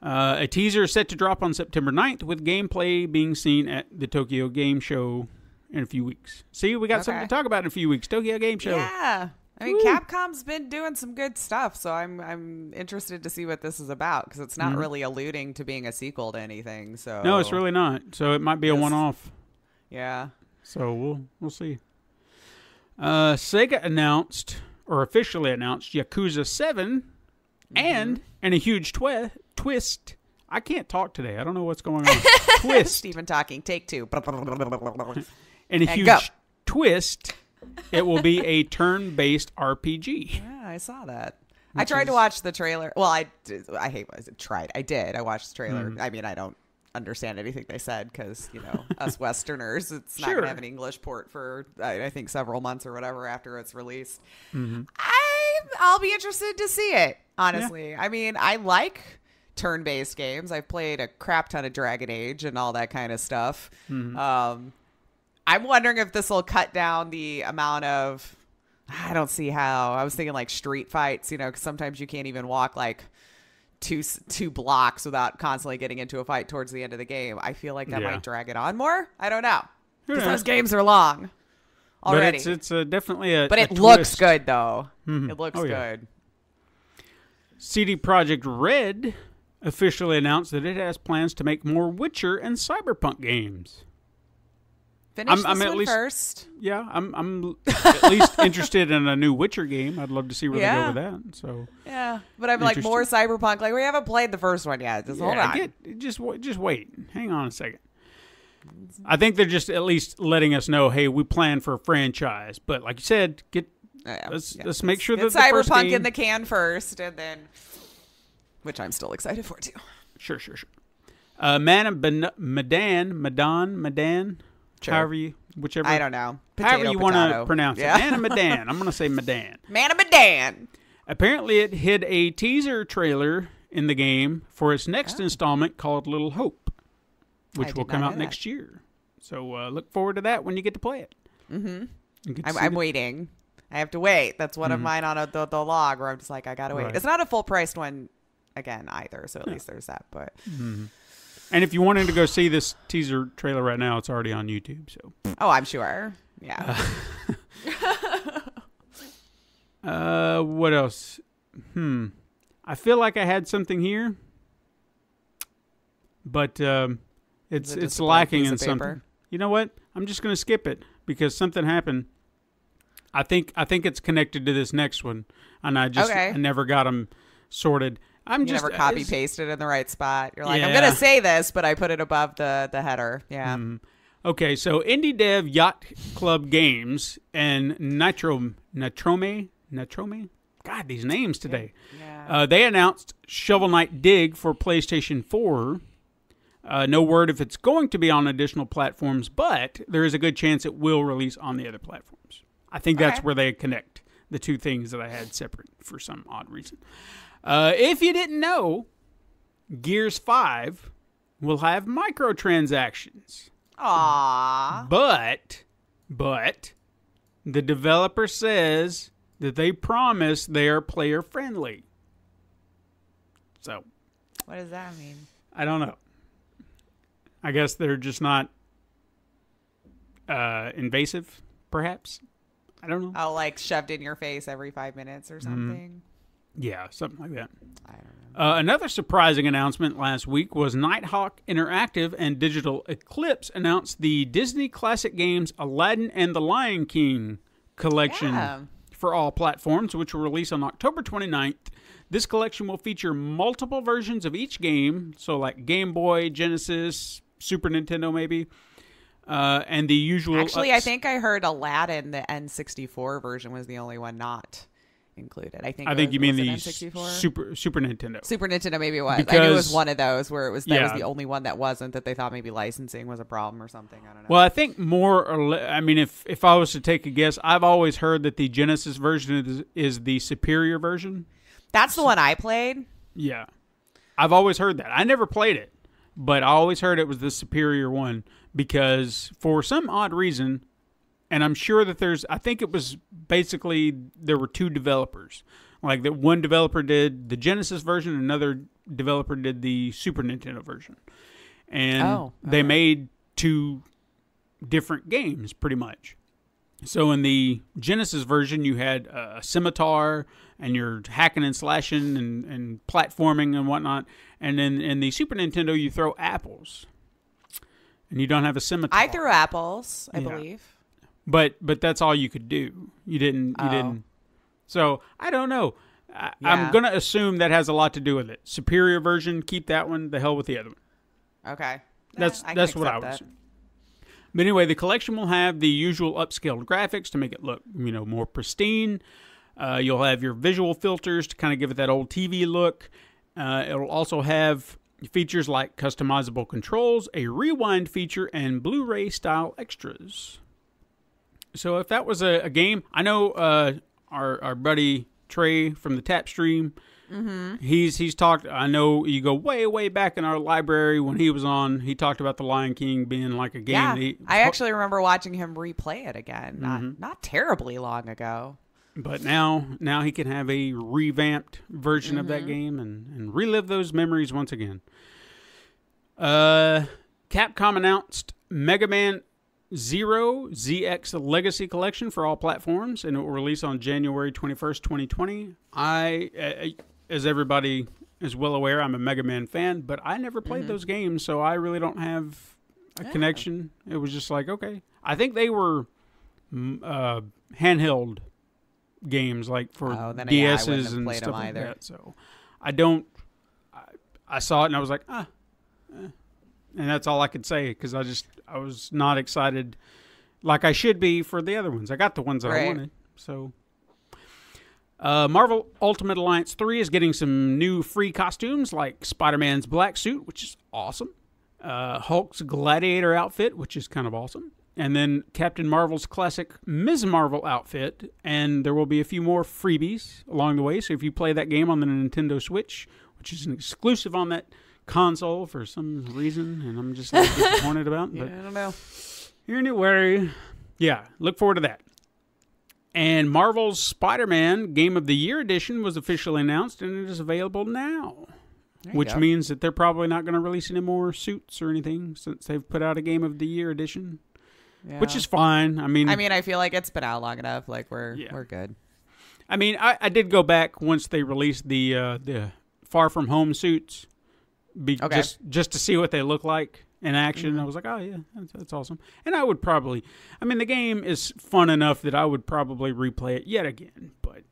A teaser is set to drop on September 9th, with gameplay being seen at the Tokyo Game Show in a few weeks. See, we got something to talk about in a few weeks. Tokyo Game Show. Yeah. I mean, Capcom's been doing some good stuff, so I'm interested to see what this is about, because it's not really alluding to being a sequel to anything. So no, it's really not. So it might be a one-off. Yeah. So we'll see. Sega announced, or officially announced, Yakuza 7, and in a huge twist. I can't talk today. I don't know what's going on. Twist. Even talking. Take two. And a huge twist. It will be a turn-based RPG. Yeah, I saw that. I tried to watch the trailer. Well, I did. I watched the trailer. I mean, I don't understand anything they said because, you know, us Westerners, it's not going to have an English port for, I think, several months or whatever after it's released. I'll be interested to see it, honestly. Yeah. I mean, I like turn-based games. I've played a crap ton of Dragon Age and all that kind of stuff. I'm wondering if this will cut down the amount of, I don't see how. I was thinking like street fights, you know, because sometimes you can't even walk like two blocks without constantly getting into a fight towards the end of the game. I feel like that might drag it on more. I don't know. Because those games are long already. But it's definitely a But it looks good, though. It looks good. CD Projekt Red officially announced that it has plans to make more Witcher and Cyberpunk games. Finish this one first. Yeah, I'm at least interested in a new Witcher game. I'd love to see where they go with that. So yeah, but I'm like more Cyberpunk. Like we haven't played the first one yet. Just hold on. Just wait. Hang on a second. I think they're just at least letting us know, hey, we plan for a franchise. But like you said, let's make sure that Cyberpunk first game, in the can first, and then, which I'm still excited for too. Sure. Man of Medan. Sure. However you, whichever. I don't know. However you want to pronounce it. Man of Medan. I'm going to say Medan. Man of Medan. Apparently, it hid a teaser trailer in the game for its next installment called Little Hope, which will come out next year. So look forward to that when you get to play it. Mm-hmm. I'm waiting. I have to wait. That's one of mine on the log where I'm just like, I got to wait. Right. It's not a full-priced one again either, so at least there's that. But. Mm-hmm. And if you wanted to go see this teaser trailer right now, it's already on YouTube. So. Oh, I'm sure. Yeah. What else? I feel like I had something here, but it's lacking in something. You know what? I'm just going to skip it because something happened. I think it's connected to this next one, and I never got them sorted. You never copy pasted in the right spot. You're like, I'm going to say this, but I put it above the header. Yeah. Okay, so Indie Dev Yacht Club Games and Nitrome? God, these names today. Yeah. They announced Shovel Knight Dig for PlayStation 4. No word if it's going to be on additional platforms, but there is a good chance it will release on the other platforms. I think that's where they connect the two things that I had separate for some odd reason. If you didn't know, Gears 5 will have microtransactions. Aww. But the developer says that they promise they are player friendly. So. What does that mean? I don't know. I guess they're just not invasive, perhaps. I don't know. Oh, like shoved in your face every 5 minutes or something? Yeah, something like that. I don't know. Another surprising announcement last week was Nighthawk Interactive and Digital Eclipse announced the Disney classic games Aladdin and the Lion King collection for all platforms, which will release on October 29th. This collection will feature multiple versions of each game, so like Game Boy, Genesis, Super Nintendo maybe, and the usual... Actually, I think I heard Aladdin, the N64 version, was the only one not... included. I think you mean the Super Nintendo maybe it was. Because I knew it was one of those where it was that was the only one that wasn't, that they thought maybe licensing was a problem or something. I don't know. Well, I think more or less, I mean, if I was to take a guess, I've always heard that the Genesis version is the superior version. That's the one I played. Yeah, I've always heard that. I never played it, but I always heard it was the superior one because for some odd reason. And I'm sure that I think it was basically there were two developers. Like that one developer did the Genesis version, another developer did the Super Nintendo version. And they made two different games pretty much. So in the Genesis version, you had a scimitar and you're hacking and slashing and platforming and whatnot. And then in the Super Nintendo, you throw apples. And you don't have a scimitar. I threw apples, I believe. But that's all you could do. You didn't. So I don't know. I'm gonna assume that has a lot to do with it. Superior version, keep that one. The hell with the other one. Okay. That's what I would assume. But anyway, the collection will have the usual upscaled graphics to make it look more pristine. You'll have your visual filters to kind of give it that old TV look. It'll also have features like customizable controls, a rewind feature, and Blu-ray style extras. So if that was a game, I know our buddy Trey from the Tap Stream, he's talked, I know you go way back in our library when he was on, he talked about The Lion King being like a game. Yeah, I actually remember watching him replay it again, not terribly long ago. But now he can have a revamped version of that game and relive those memories once again. Capcom announced Mega Man Zero ZX Legacy Collection for all platforms, and it will release on January 21st, 2020. As everybody is well aware, I'm a Mega Man fan, but I never played those games, so I really don't have a connection. It was just like, okay. I think they were handheld games, like for DSs and stuff like that. So I saw it and I was like, and that's all I could say because I was not excited like I should be for the other ones. I got the ones that I wanted. So Marvel Ultimate Alliance 3 is getting some new free costumes like Spider-Man's black suit, which is awesome. Hulk's Gladiator outfit, which is kind of awesome, and then Captain Marvel's classic Ms. Marvel outfit, and there will be a few more freebies along the way. So if you play that game on the Nintendo Switch, which is an exclusive on that console for some reason, and I'm just disappointed about, but yeah, I don't know. Here in January, yeah, look forward to that. And Marvel's Spider-Man Game of the Year edition was officially announced, and it is available now. Which means that they're probably not going to release any more suits or anything since they've put out a Game of the Year edition, which is fine. I mean, I feel like it's been out long enough. Like we're good. I mean, I did go back once they released the Far From Home suits, just to see what they look like in action. Mm-hmm. I was like, oh yeah, that's awesome. And I would probably, I mean, the game is fun enough that I would probably replay it yet again, but.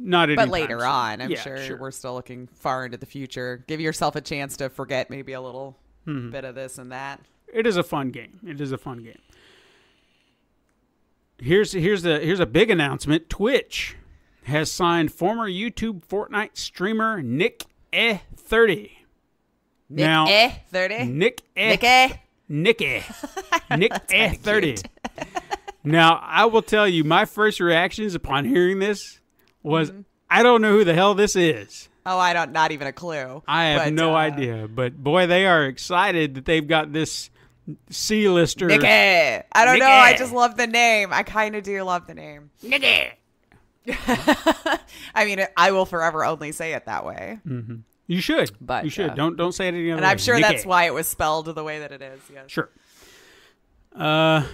But later on, I'm sure we're still looking far into the future. Give yourself a chance to forget maybe a little bit of this and that. It is a fun game. It is a fun game. Here's a big announcement. Twitch has signed former YouTube Fortnite streamer Nick E30. Nick E30. Now, I will tell you, my first reactions upon hearing this was, I don't know who the hell this is. Oh, I don't, not even a clue. I have no idea. But boy, they are excited that they've got this C-lister. Nicky. I don't know. I just love the name. I kind of do love the name. Nicky. I mean, I will forever only say it that way. Mm-hmm. You should. But you should. Don't say it any other way. And I'm sure that's why it was spelled the way that it is. Yes. Sure. A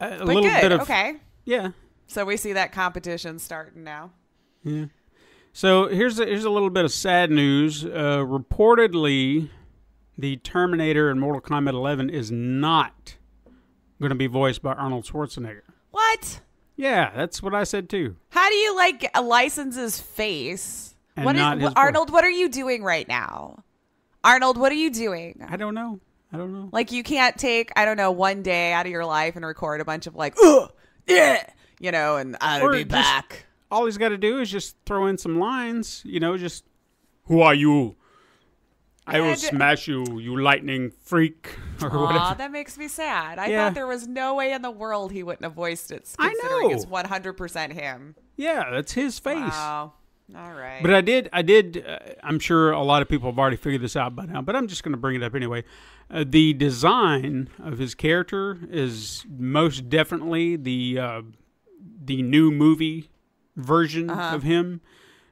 little bit. Yeah. So we see that competition starting now. Yeah. So here's a little bit of sad news. Reportedly, the Terminator in Mortal Kombat 11 is not going to be voiced by Arnold Schwarzenegger. What? Yeah, that's what I said too. How do you like license his face? And Arnold, what are you doing right now? Arnold, what are you doing? I don't know. Like you can't take, I don't know, one day out of your life and record a bunch of like, ugh, yeah. You know, and I'll be back. All he's got to do is just throw in some lines. You know, just, who are you? I will smash you, you lightning freak, or whatever. That makes me sad. I thought there was no way in the world he wouldn't have voiced it, considering it's 100% him. Yeah, that's his face. Wow. All right. But I did, I'm sure a lot of people have already figured this out by now, but I'm just going to bring it up anyway. The design of his character is most definitely the new movie version of him.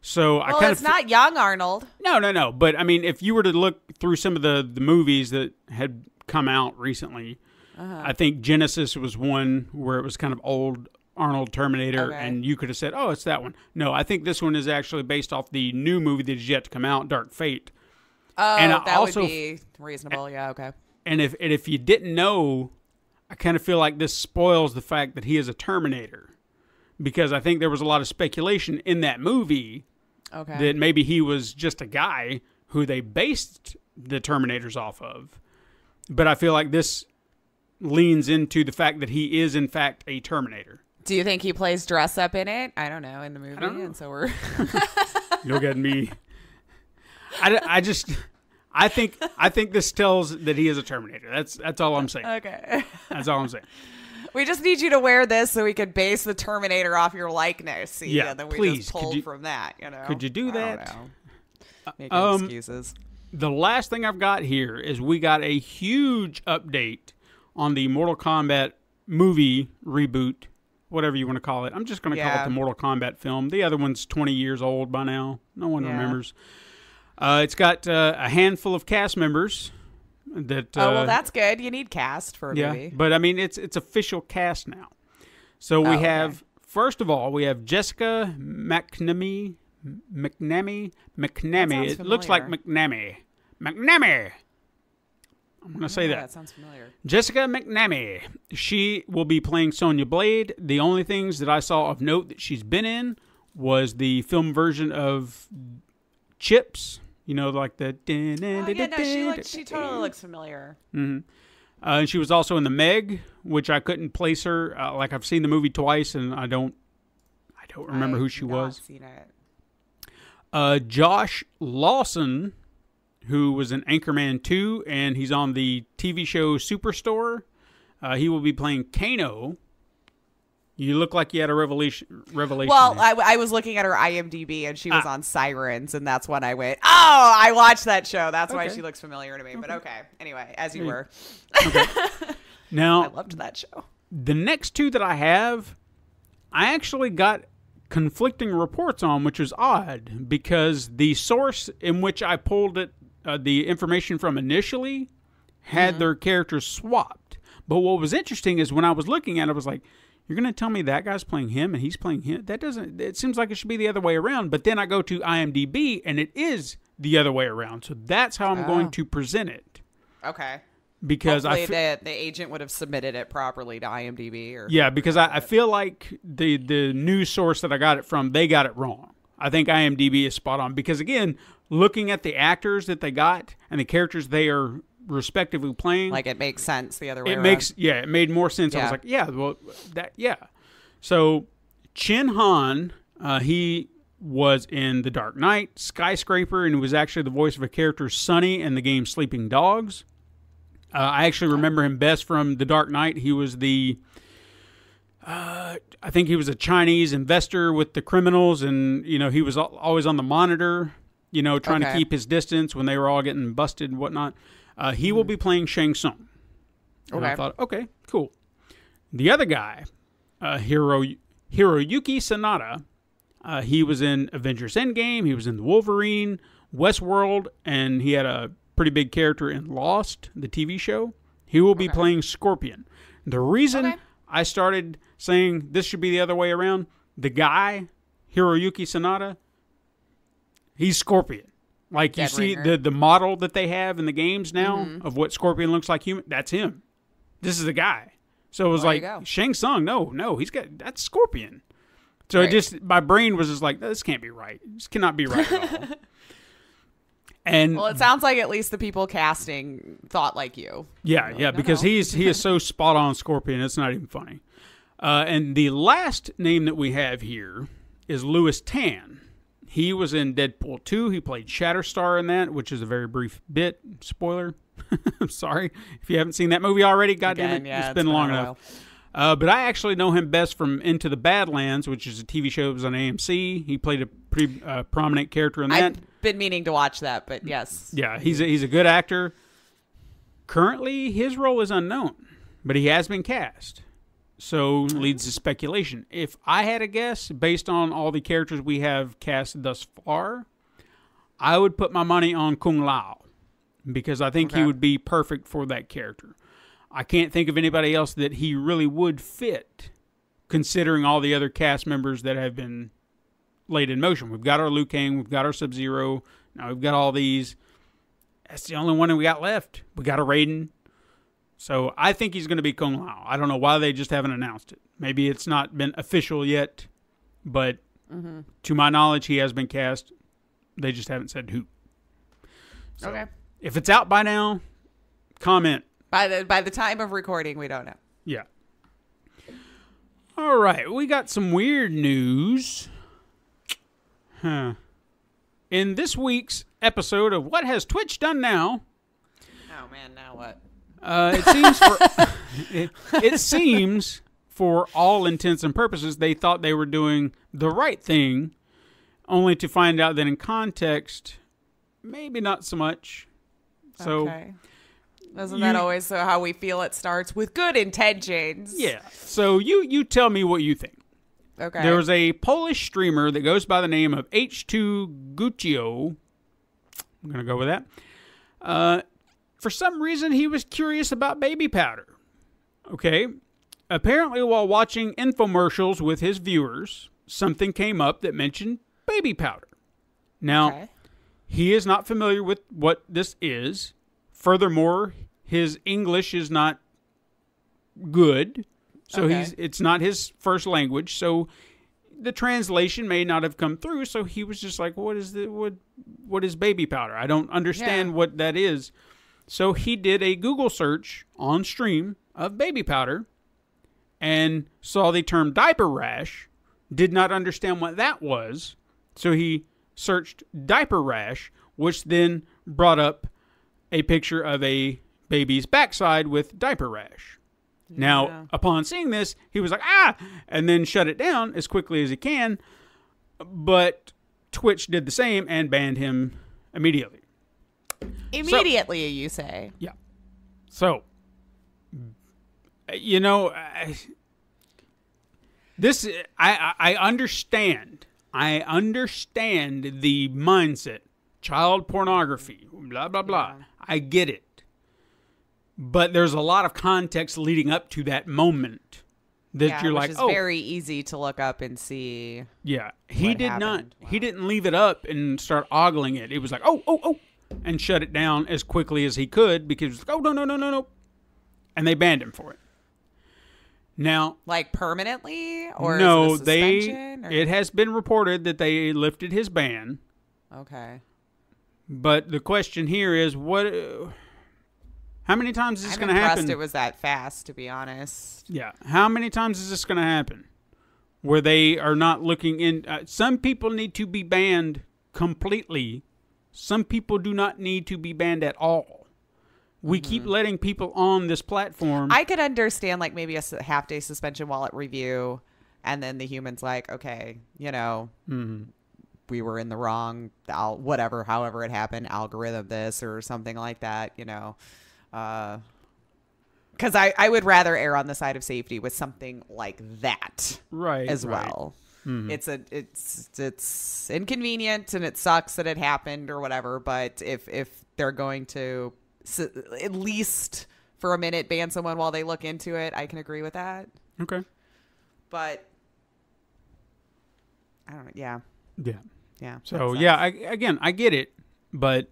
So I kind of it's not young Arnold. No. But I mean, if you were to look through some of the movies that had come out recently, I think Genesis was one where it was kind of old Arnold Terminator, and you could have said, oh, it's that one. No, I think this one is actually based off the new movie that is yet to come out, Dark Fate. Oh, and that would be reasonable. Yeah. Okay. And if you didn't know, I kind of feel like this spoils the fact that he is a Terminator. Because I think there was a lot of speculation in that movie that maybe he was just a guy who they based the Terminators off of. But I feel like this leans into the fact that he is, in fact, a Terminator. Do you think he plays dress up in it? I don't know, in the movie. I don't know. And so we're... Look at me. I think this tells that he is a Terminator. That's all I'm saying. Okay. That's all I'm saying. We just need you to wear this so we could base the Terminator off your likeness. Yeah, and then we just pulled from that. You know, could you do that? Making excuses. The last thing I've got here is we got a huge update on the Mortal Kombat movie reboot, whatever you want to call it. I'm just going to call it the Mortal Kombat film. The other one's 20 years old by now. No one remembers. It's got a handful of cast members. Well, that's good. You need cast for a movie. But I mean, it's official cast now. So we have, first of all, we have Jessica McNamee. It looks like McNamee. I'm going to say that. That sounds familiar. Jessica McNamee. She will be playing Sonya Blade. The only things that I saw of note that she's been in was the film version of Chips. You know, like the... She totally looks familiar. And she was also in The Meg, which I couldn't place her. Like, I've seen the movie twice, and I don't remember who she was. I've seen it. Josh Lawson who was in Anchorman 2, and he's on the TV show Superstore. He will be playing Kano. You look like you had a revelation. Well, I was looking at her IMDb, and she was on Sirens, and that's when I went, oh, I watched that show. That's why she looks familiar to me. But okay. Anyway, as you were. Okay. Now, I loved that show. The next two that I have, I actually got conflicting reports on, which was odd, because the source in which I pulled it, the information from initially had their characters swapped. But what was interesting is when I was looking at it, I was like, you're going to tell me that guy's playing him and he's playing him? That doesn't, it seems like it should be the other way around. But then I go to IMDb and it is the other way around. So that's how I'm going to present it. Okay. Because hopefully the agent would have submitted it properly to IMDb. Or because I feel like the news source that I got it from, they got it wrong. I think IMDb is spot on. Because again, looking at the actors that they got and the characters they are respectively playing, like, it makes sense the other way around. It made more sense. I was like, so Chin Han, he was in The Dark Knight, Skyscraper, and was actually the voice of a character Sonny in the game Sleeping Dogs. I actually remember him best from The Dark Knight. He was the I think he was a Chinese investor with the criminals, and you know, he was always on the monitor, you know, trying to keep his distance when they were all getting busted and whatnot. He will be playing Shang Tsung. And I thought, okay, cool. The other guy, Hiroyuki Sanada, he was in Avengers Endgame, he was in The Wolverine, Westworld, and he had a pretty big character in Lost, the TV show. He will be playing Scorpion. The reason I started saying this should be the other way around, the guy, Hiroyuki Sanada, he's Scorpion. Like, you see the model that they have in the games now of what Scorpion looks like human, that's him. This is the guy. So it was like, Shang Tsung, no, he's got, that's Scorpion. So it just, my brain was just like, this can't be right. This cannot be right at all. And well, it sounds like at least the people casting thought like you. Because he is so spot on Scorpion, it's not even funny. And the last name that we have here is Louis Tan. He was in Deadpool 2. He played Shatterstar in that, which is a very brief bit. Spoiler. I'm sorry if you haven't seen that movie already. Goddamn it. Yeah, it's been long enough. But I actually know him best from Into the Badlands, which is a TV show that was on AMC. He played a pretty prominent character in that. I've been meaning to watch that, but yes. Yeah, he's a good actor. Currently, his role is unknown, but he has been cast. So leads to speculation. If I had a guess, based on all the characters we have cast thus far, I would put my money on Kung Lao, because I think he would be perfect for that character. I can't think of anybody else that he really would fit, considering all the other cast members that have been laid in motion. We've got our Liu Kang, we've got our Sub-Zero, now we've got all these. That's the only one we got left. We got a Raiden. So I think he's going to be Kung Lao. I don't know why they just haven't announced it. Maybe it's not been official yet, but to my knowledge, he has been cast. They just haven't said who. So if it's out by now, comment. By the time of recording, we don't know. Yeah. All right, we got some weird news. In this week's episode of What Has Twitch Done Now? Oh man, now what? It seems for all intents and purposes, they thought they were doing the right thing, only to find out that in context, maybe not so much. So, isn't that always how we feel? It starts with good intentions. Yeah. So you tell me what you think. Okay. There was a Polish streamer that goes by the name of H2 Guccio. I'm gonna go with that. For some reason, he was curious about baby powder. Okay. Apparently, while watching infomercials with his viewers, something came up that mentioned baby powder. Now, he is not familiar with what this is. Furthermore, his English is not good. So it's not his first language. So the translation may not have come through. So he was just like, what is baby powder? I don't understand what that is. So he did a Google search on stream of baby powder and saw the term diaper rash, did not understand what that was. So he searched diaper rash, which then brought up a picture of a baby's backside with diaper rash. Yeah. Now, upon seeing this, he was like, ah, and then shut it down as quickly as he can. But Twitch did the same and banned him immediately. Immediately, so, you say? Yeah. So, you know, I understand. I understand the mindset. Child pornography, blah, blah, blah. Yeah. I get it. But there's a lot of context leading up to that moment that you're like, oh. It's very easy to look up and see. Yeah. He did happened. Not. Wow. He didn't leave it up and start ogling it. It was like, oh, oh, oh, and shut it down as quickly as he could because it was like, oh, no, no, no, no, no. And they banned him for it. Now, like permanently, or no? Is it a suspension, or? It has been reported that they lifted his ban. Okay. But the question here is, what? How many times is this going to happen? It was that fast, to be honest. Yeah. How many times is this going to happen? Where they are not looking in. Some people need to be banned completely. Some people do not need to be banned at all. We keep letting people on this platform. I could understand, like, maybe a half-day suspension while at review, and then the human's like, okay, you know, we were in the wrong, whatever, however it happened, algorithm this or something like that, you know. Because I would rather err on the side of safety with something like that as well. It's inconvenient, and it sucks that it happened or whatever, but if they're going to... So at least for a minute ban someone while they look into it, I can agree with that. Okay. But I don't know. Yeah. Yeah. Yeah. So yeah, I get it, but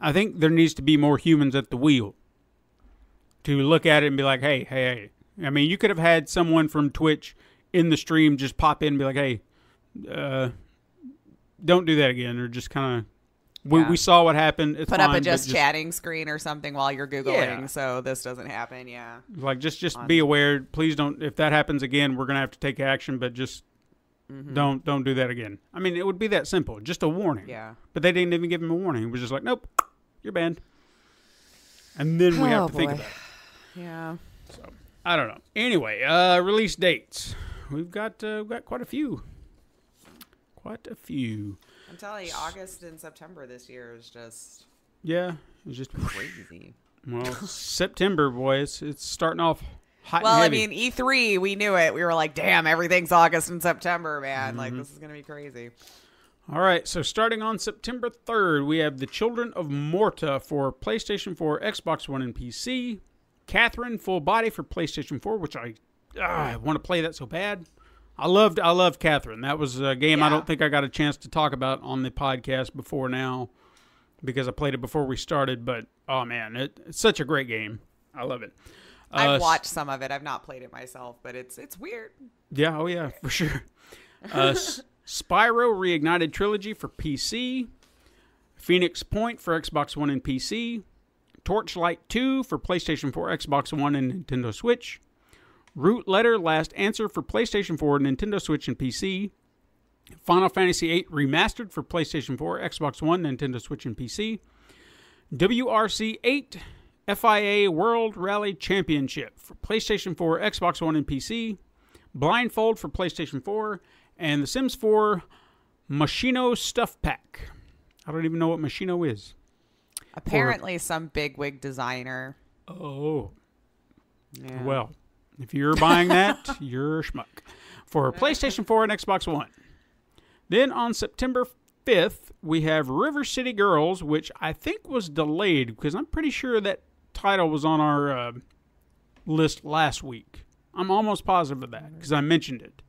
I think there needs to be more humans at the wheel to look at it and be like, hey, hey, hey. I mean, you could have had someone from Twitch in the stream just pop in and be like, hey, don't do that again, or just kind of We saw what happened. It's Put up a just chatting screen or something while you're Googling so this doesn't happen, Like, just be aware. Please don't. If that happens again, we're going to have to take action, but just don't do that again. I mean, it would be that simple. Just a warning. Yeah. But they didn't even give him a warning. It was just like, nope, you're banned. And then we have to think about it. Yeah. So, I don't know. Anyway, release dates. We've got quite a few. Quite a few. I'm telling you, August and September this year is just... Yeah, it's just crazy. Well, September, boys, it's starting off hot and heavy. I mean, E3, we knew it. We were like, damn, everything's August and September, man. Like, this is going to be crazy. All right, so starting on September 3rd, we have The Children of Morta for PlayStation 4, Xbox One, and PC. Catherine Full Body for PlayStation 4, which I want to play that so bad. I loved Catherine. That was a game I don't think I got a chance to talk about on the podcast before now because I played it before we started. But, oh, man, it's such a great game. I love it. I've watched some of it. I've not played it myself, but it's weird. Yeah, oh, yeah, for sure. Spyro Reignited Trilogy for PC. Phoenix Point for Xbox One and PC. Torchlight 2 for PlayStation 4, Xbox One, and Nintendo Switch. Root Letter Last Answer for PlayStation 4, Nintendo Switch, and PC. Final Fantasy VIII Remastered for PlayStation 4, Xbox One, Nintendo Switch, and PC. WRC 8 FIA World Rally Championship for PlayStation 4, Xbox One, and PC. Blindfold for PlayStation 4. And The Sims 4 Machino Stuff Pack. I don't even know what Machino is. Apparently some bigwig designer. Oh. Yeah. Well. If you're buying that, you're a schmuck. For PlayStation 4 and Xbox One. Then on September 5th, we have River City Girls, which I think was delayed because I'm pretty sure that title was on our list last week. I'm almost positive of that because I mentioned it.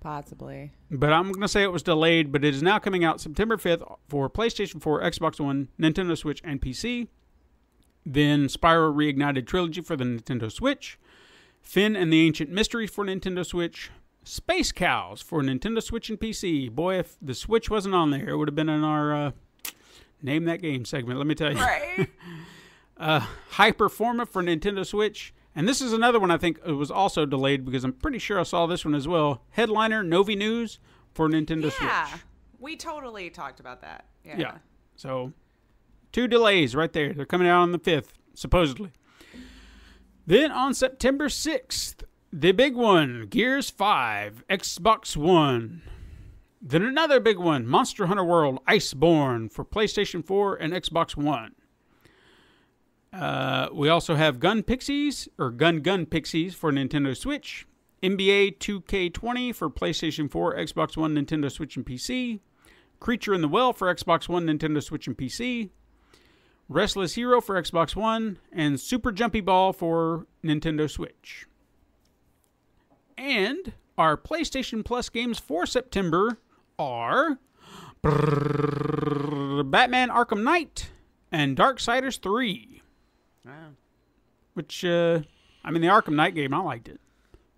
Possibly. But I'm going to say it was delayed, but it is now coming out September 5th for PlayStation 4, Xbox One, Nintendo Switch, and PC. Then Spyro Reignited Trilogy for the Nintendo Switch. Finn and the Ancient Mysteries for Nintendo Switch. Space Cows for Nintendo Switch and PC. Boy, if the Switch wasn't on there, it would have been in our Name That Game segment, let me tell you. Right. Hyperforma for Nintendo Switch. And this is another one I think was also delayed because I'm pretty sure I saw this one as well. Headliner Novi News for Nintendo Switch. Yeah, we totally talked about that. Yeah. So, 2 delays right there. They're coming out on the 5th, supposedly. Then on September 6th, the big one, Gears 5, Xbox One. Then another big one, Monster Hunter World Iceborne for PlayStation 4 and Xbox One. We also have Gun Pixies for Nintendo Switch. NBA 2K20 for PlayStation 4, Xbox One, Nintendo Switch, and PC. Creature in the Well for Xbox One, Nintendo Switch, and PC. Restless Hero for Xbox One. And Super Jumpy Ball for Nintendo Switch. And our PlayStation Plus games for September are Batman Arkham Knight and Darksiders 3. Which, I mean, the Arkham Knight game, I liked it.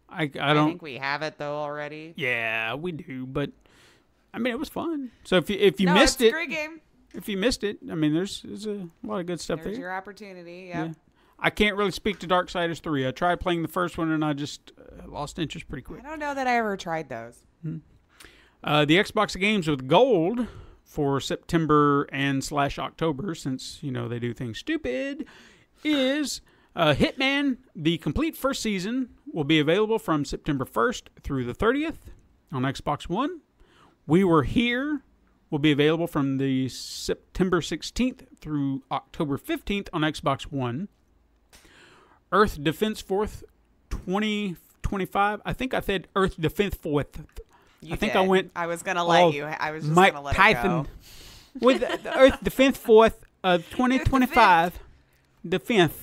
I think we have it though already. Yeah, we do, but I mean it was fun. So if you missed it, it's a great game. If you missed it, I mean there's a lot of good stuff there. There's your opportunity. Yeah. I can't really speak to Darksiders 3. I tried playing the first one and I just lost interest pretty quick. I don't know that I ever tried those. The Xbox games with gold for September and / October, since you know they do things stupid, is Hitman, the complete first season, will be available from September 1st through the 30th on Xbox One. We Were Here will be available from the September 16th through October 15th on Xbox One. Earth Defense 4th 2025. I think I said Earth Defense 4th. You I think did. I went. I was going to let you. I was just going to let Python it go. With the Earth Defense 4th of 2025. Defense.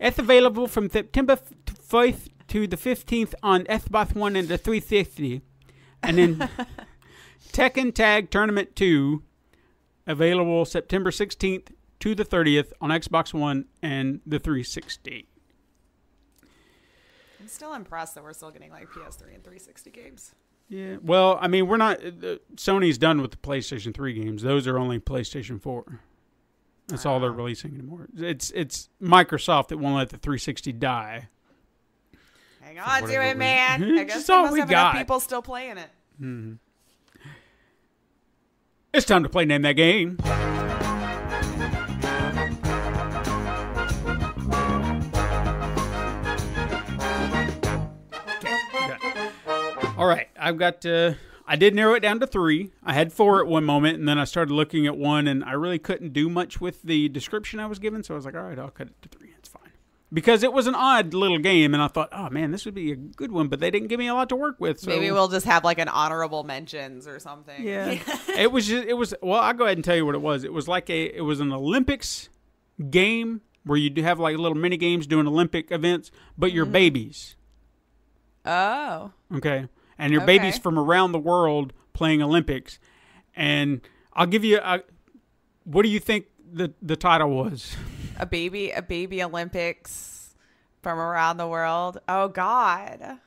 It's available from September 4th to the 15th on Xbox One and the 360. And then Tekken Tag Tournament 2, available September 16th to the 30th on Xbox One and the 360. I'm still impressed that we're still getting like PS3 and 360 games. Yeah, well, I mean, we're not... Sony's done with the PlayStation 3 games. Those are only PlayStation 4. That's all they're releasing anymore. It's Microsoft that won't let the 360 die. Hang on to it, man. I guess we must have enough people still playing it. Mm-hmm. It's time to play Name That Game. Okay. All right, I've got... I did narrow it down to 3. I had 4 at one moment, and then I started looking at 1, and I really couldn't do much with the description I was given, so I was like, all right, I'll cut it to 3. It's fine. Because it was an odd little game, and I thought, oh, man, this would be a good one, but they didn't give me a lot to work with. So. Maybe we'll just have, like, an honorable mentions or something. Yeah. Well, I'll go ahead and tell you what it was. It was like it was an Olympics game where you do have, like, little mini games doing Olympic events, but you're babies. Oh. Okay. And your babies from around the world playing Olympics. And I'll give you what do you think the title was? A baby Olympics from around the world. Oh God.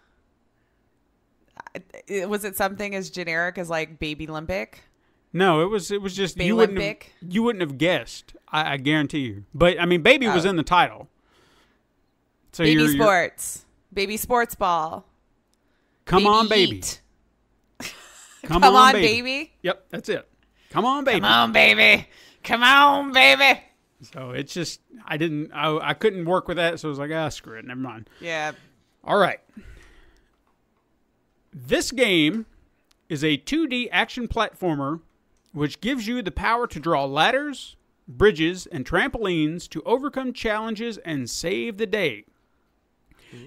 Was it something as generic as like Baby Olympic? No, it was just Bay you wouldn't have guessed. I guarantee you. But I mean baby was in the title. So baby sports. Baby sports ball. Come on, baby. Come on, baby. Yep, that's it. Come on, baby. Come on, baby. Come on, baby. So it's just, I couldn't work with that. So I was like, screw it. Never mind. Yeah. All right. This game is a 2D action platformer, which gives you the power to draw ladders, bridges, and trampolines to overcome challenges and save the day.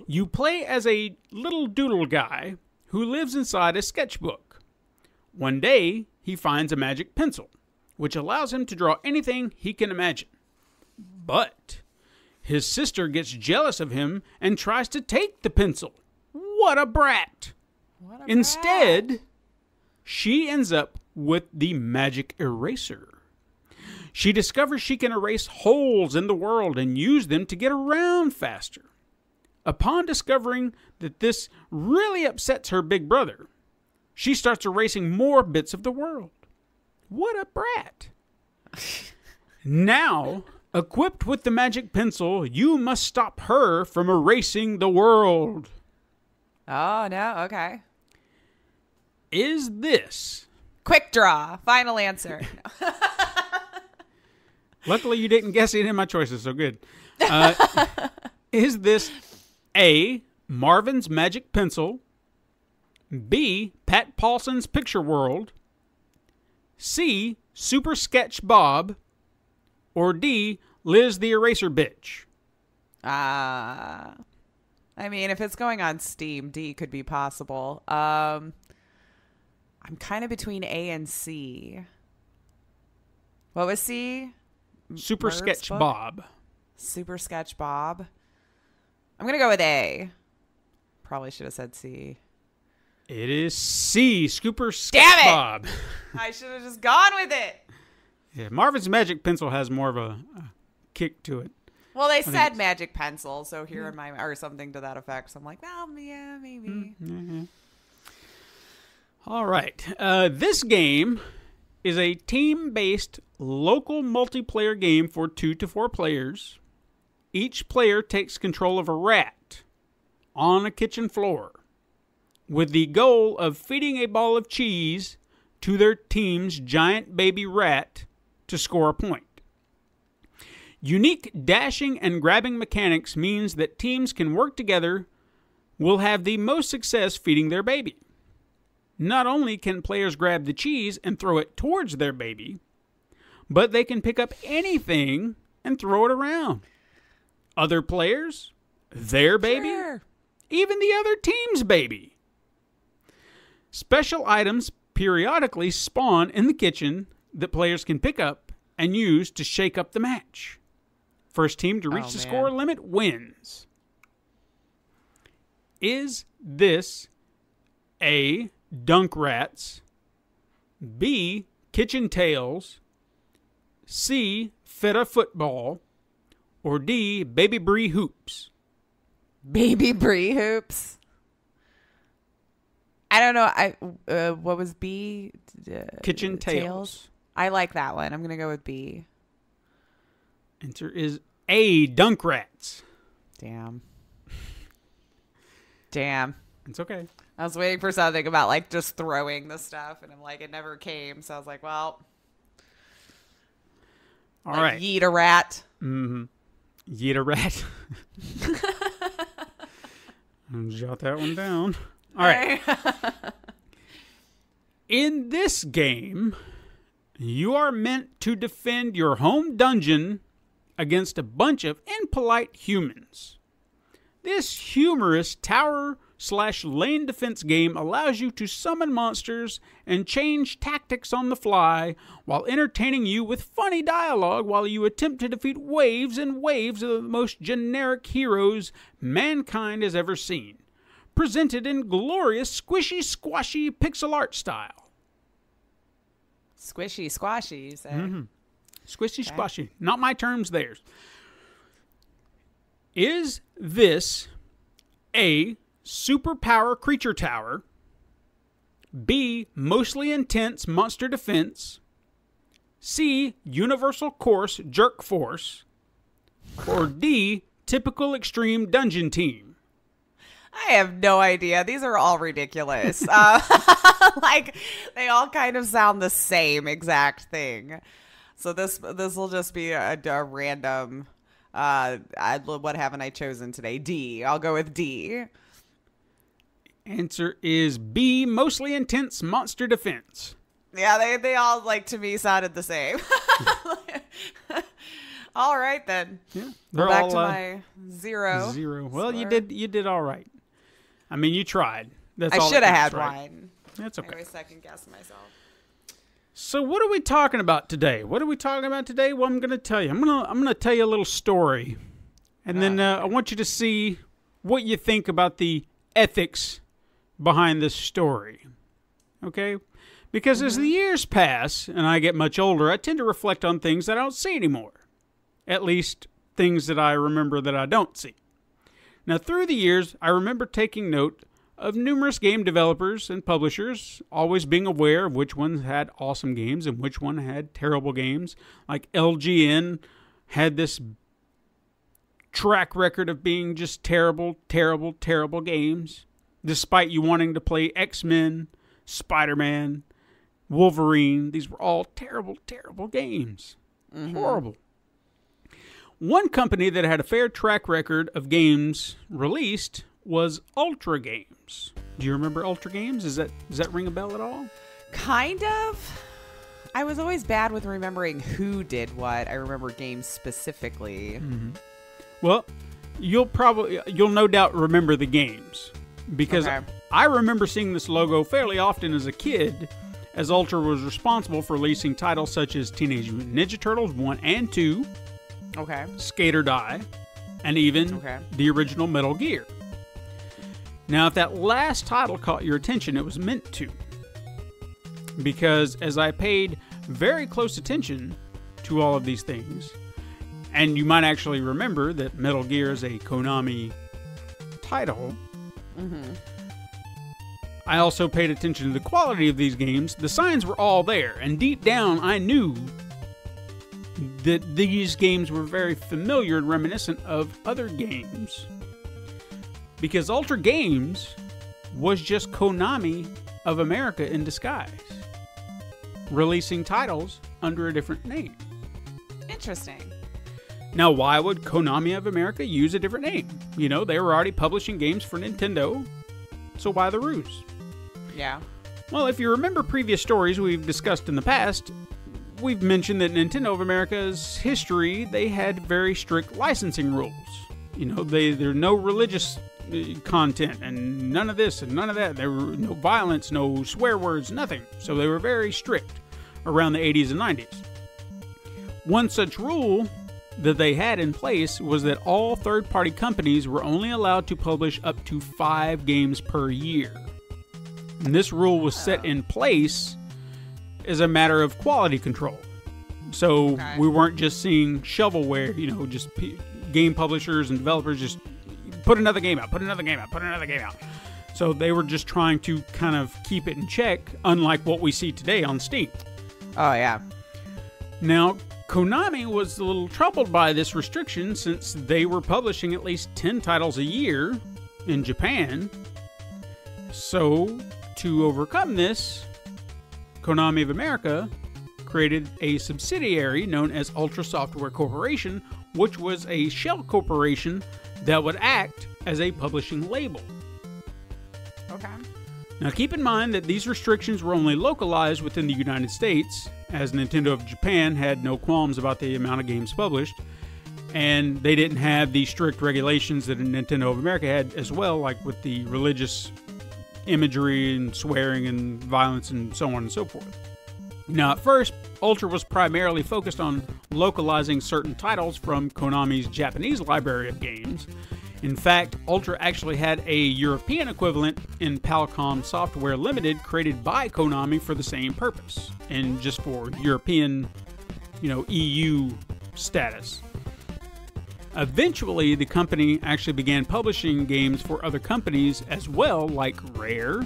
You play as a little doodle guy who lives inside a sketchbook. One day, he finds a magic pencil, which allows him to draw anything he can imagine. But his sister gets jealous of him and tries to take the pencil. What a brat! Instead, she ends up with the magic eraser. She discovers she can erase holes in the world and use them to get around faster. Upon discovering that this really upsets her big brother, she starts erasing more bits of the world. What a brat. Now, equipped with the magic pencil, you must stop her from erasing the world. Oh, no. Okay. Is this... Quick draw. Final answer. Luckily, you didn't guess any of my choices, so good. Is this A, Marvin's Magic Pencil, B, Pat Paulson's Picture World, C, Super Sketch Bob, or D, Liz the Eraser Bitch? I mean, if it's going on Steam, D could be possible. I'm kind of between A and C. What was C? Super Sketch Bob. Super Sketch Bob. I'm going to go with A. Probably should have said C. It is C, Super Sketch Bob. I should have just gone with it. Yeah, Marvin's Magic Pencil has more of a kick to it. Well, they said magic pencil, so here in my, or something to that effect. So I'm like, well, yeah, maybe. Mm-hmm. All right. This game is a team-based local multiplayer game for 2 to 4 players. Each player takes control of a rat on a kitchen floor with the goal of feeding a ball of cheese to their team's giant baby rat to score a point. Unique dashing and grabbing mechanics means that teams can work together will have the most success feeding their baby. Not only can players grab the cheese and throw it towards their baby, but they can pick up anything and throw it around. Other players, their baby, even the other team's baby. Special items periodically spawn in the kitchen that players can pick up and use to shake up the match. First team to reach the score limit wins. Is this A, Dunk Rats, B, Kitchen Tails, C, Feta Football, or D, Baby Bree Hoops? Baby Bree Hoops. I don't know. What was B? Kitchen Tails. I like that one. I'm going to go with B. Answer is A, Dunk Rats. Damn. It's okay. I was waiting for something about, like, just throwing the stuff, and I'm like, it never came. So I was like, well. All right. Yeet a rat. Mm-hmm. Yeet a rat. I'm going to jot that one down. All right. In this game, you are meant to defend your home dungeon against a bunch of impolite humans. This humorous tower/lane defense game allows you to summon monsters and change tactics on the fly while entertaining you with funny dialogue while you attempt to defeat waves and waves of the most generic heroes mankind has ever seen, presented in glorious squishy-squashy pixel art style. Squishy-squashy, you say? Mm-hmm. Squishy-squashy. Not my terms, theirs. Is this A, Superpower Creature Tower, B, Mostly Intense Monster Defense, C, Universal Course Jerk Force, or D, Typical Extreme Dungeon Team? I have no idea. These are all ridiculous. Like, they all kind of sound the same exact thing. So this will just be a random, what haven't I chosen today? D. I'll go with D. Answer is B, Mostly Intense Monster Defense. Yeah, they all, like, to me, sounded the same. All right, then. Yeah, they're back all, to my zero. Zero. Well, slur. You did all right. I mean, you tried. That's all I should have had mine. That's okay. I always second guess myself. So what are we talking about today? What are we talking about today? Well, I'm going to tell you. I'm going to tell you a little story. And then I want you to see what you think about the ethics behind this story, okay? Because as the years pass and I get much older, I tend to reflect on things that I don't see anymore. At least things that I remember that I don't see. Now, through the years, I remember taking note of numerous game developers and publishers, always being aware of which ones had awesome games and which one had terrible games. Like LGN had this track record of being just terrible, terrible, terrible games, despite you wanting to play X-Men, Spider-Man, Wolverine. These were all terrible, terrible games. Mm-hmm. Horrible. One company that had a fair track record of games released was Ultra Games. Do you remember Ultra Games? Does that ring a bell at all? Kind of. I was always bad with remembering who did what. I remember games specifically. Mm-hmm. Well, you'll no doubt remember the games because I remember seeing this logo fairly often as a kid, as Ultra was responsible for releasing titles such as Teenage Mutant Ninja Turtles 1 and 2, Skate or Die, and even the original Metal Gear. Now, if that last title caught your attention, it was meant to. Because as I paid very close attention to all of these things, and you might actually remember that Metal Gear is a Konami title, I also paid attention to the quality of these games. The signs were all there, and deep down I knew that these games were very familiar and reminiscent of other games. Because Ultra Games was just Konami of America in disguise, releasing titles under a different name. Interesting. Now, why would Konami of America use a different name? You know, they were already publishing games for Nintendo, so why the ruse? Yeah. Well, if you remember previous stories we've discussed in the past, we've mentioned that Nintendo of America's history, they had very strict licensing rules. You know, there are no religious content and none of this and none of that. There were no violence, no swear words, nothing. So they were very strict around the 80s and 90s. One such rule that they had in place was that all third-party companies were only allowed to publish up to 5 games per year. And this rule was set in place as a matter of quality control. So we weren't just seeing shovelware, you know, just game publishers and developers just put another game out, put another game out, put another game out. So they were just trying to kind of keep it in check, unlike what we see today on Steam. Oh, yeah. Now, Konami was a little troubled by this restriction since they were publishing at least 10 titles a year in Japan. So, to overcome this, Konami of America created a subsidiary known as Ultra Software Corporation, which was a shell corporation that would act as a publishing label. Okay. Now keep in mind that these restrictions were only localized within the United States, as Nintendo of Japan had no qualms about the amount of games published, and they didn't have the strict regulations that Nintendo of America had as well, like with the religious imagery and swearing and violence and so on and so forth. Now at first, Ultra was primarily focused on localizing certain titles from Konami's Japanese library of games. In fact, Ultra actually had a European equivalent in Palcom Software Limited created by Konami for the same purpose, and just for European, you know, EU status. Eventually, the company actually began publishing games for other companies as well, like Rare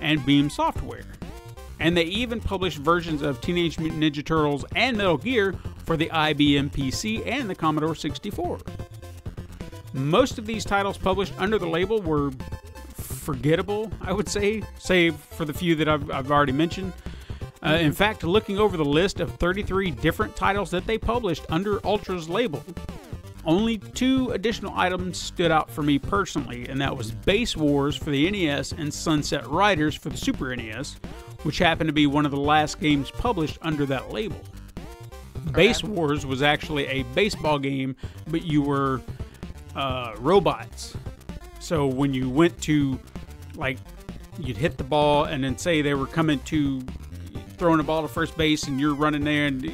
and Beam Software. And they even published versions of Teenage Mutant Ninja Turtles and Metal Gear for the IBM PC and the Commodore 64. Most of these titles published under the label were forgettable, I would say, save for the few that I've already mentioned. In fact, looking over the list of 33 different titles that they published under Ultra's label, only 2 additional items stood out for me personally, and that was Base Wars for the NES and Sunset Riders for the Super NES, which happened to be one of the last games published under that label. Base Wars was actually a baseball game, but you were robots. So when you went to, like, you'd hit the ball, and then say they were coming to, throwing a ball to first base, and you're running there, and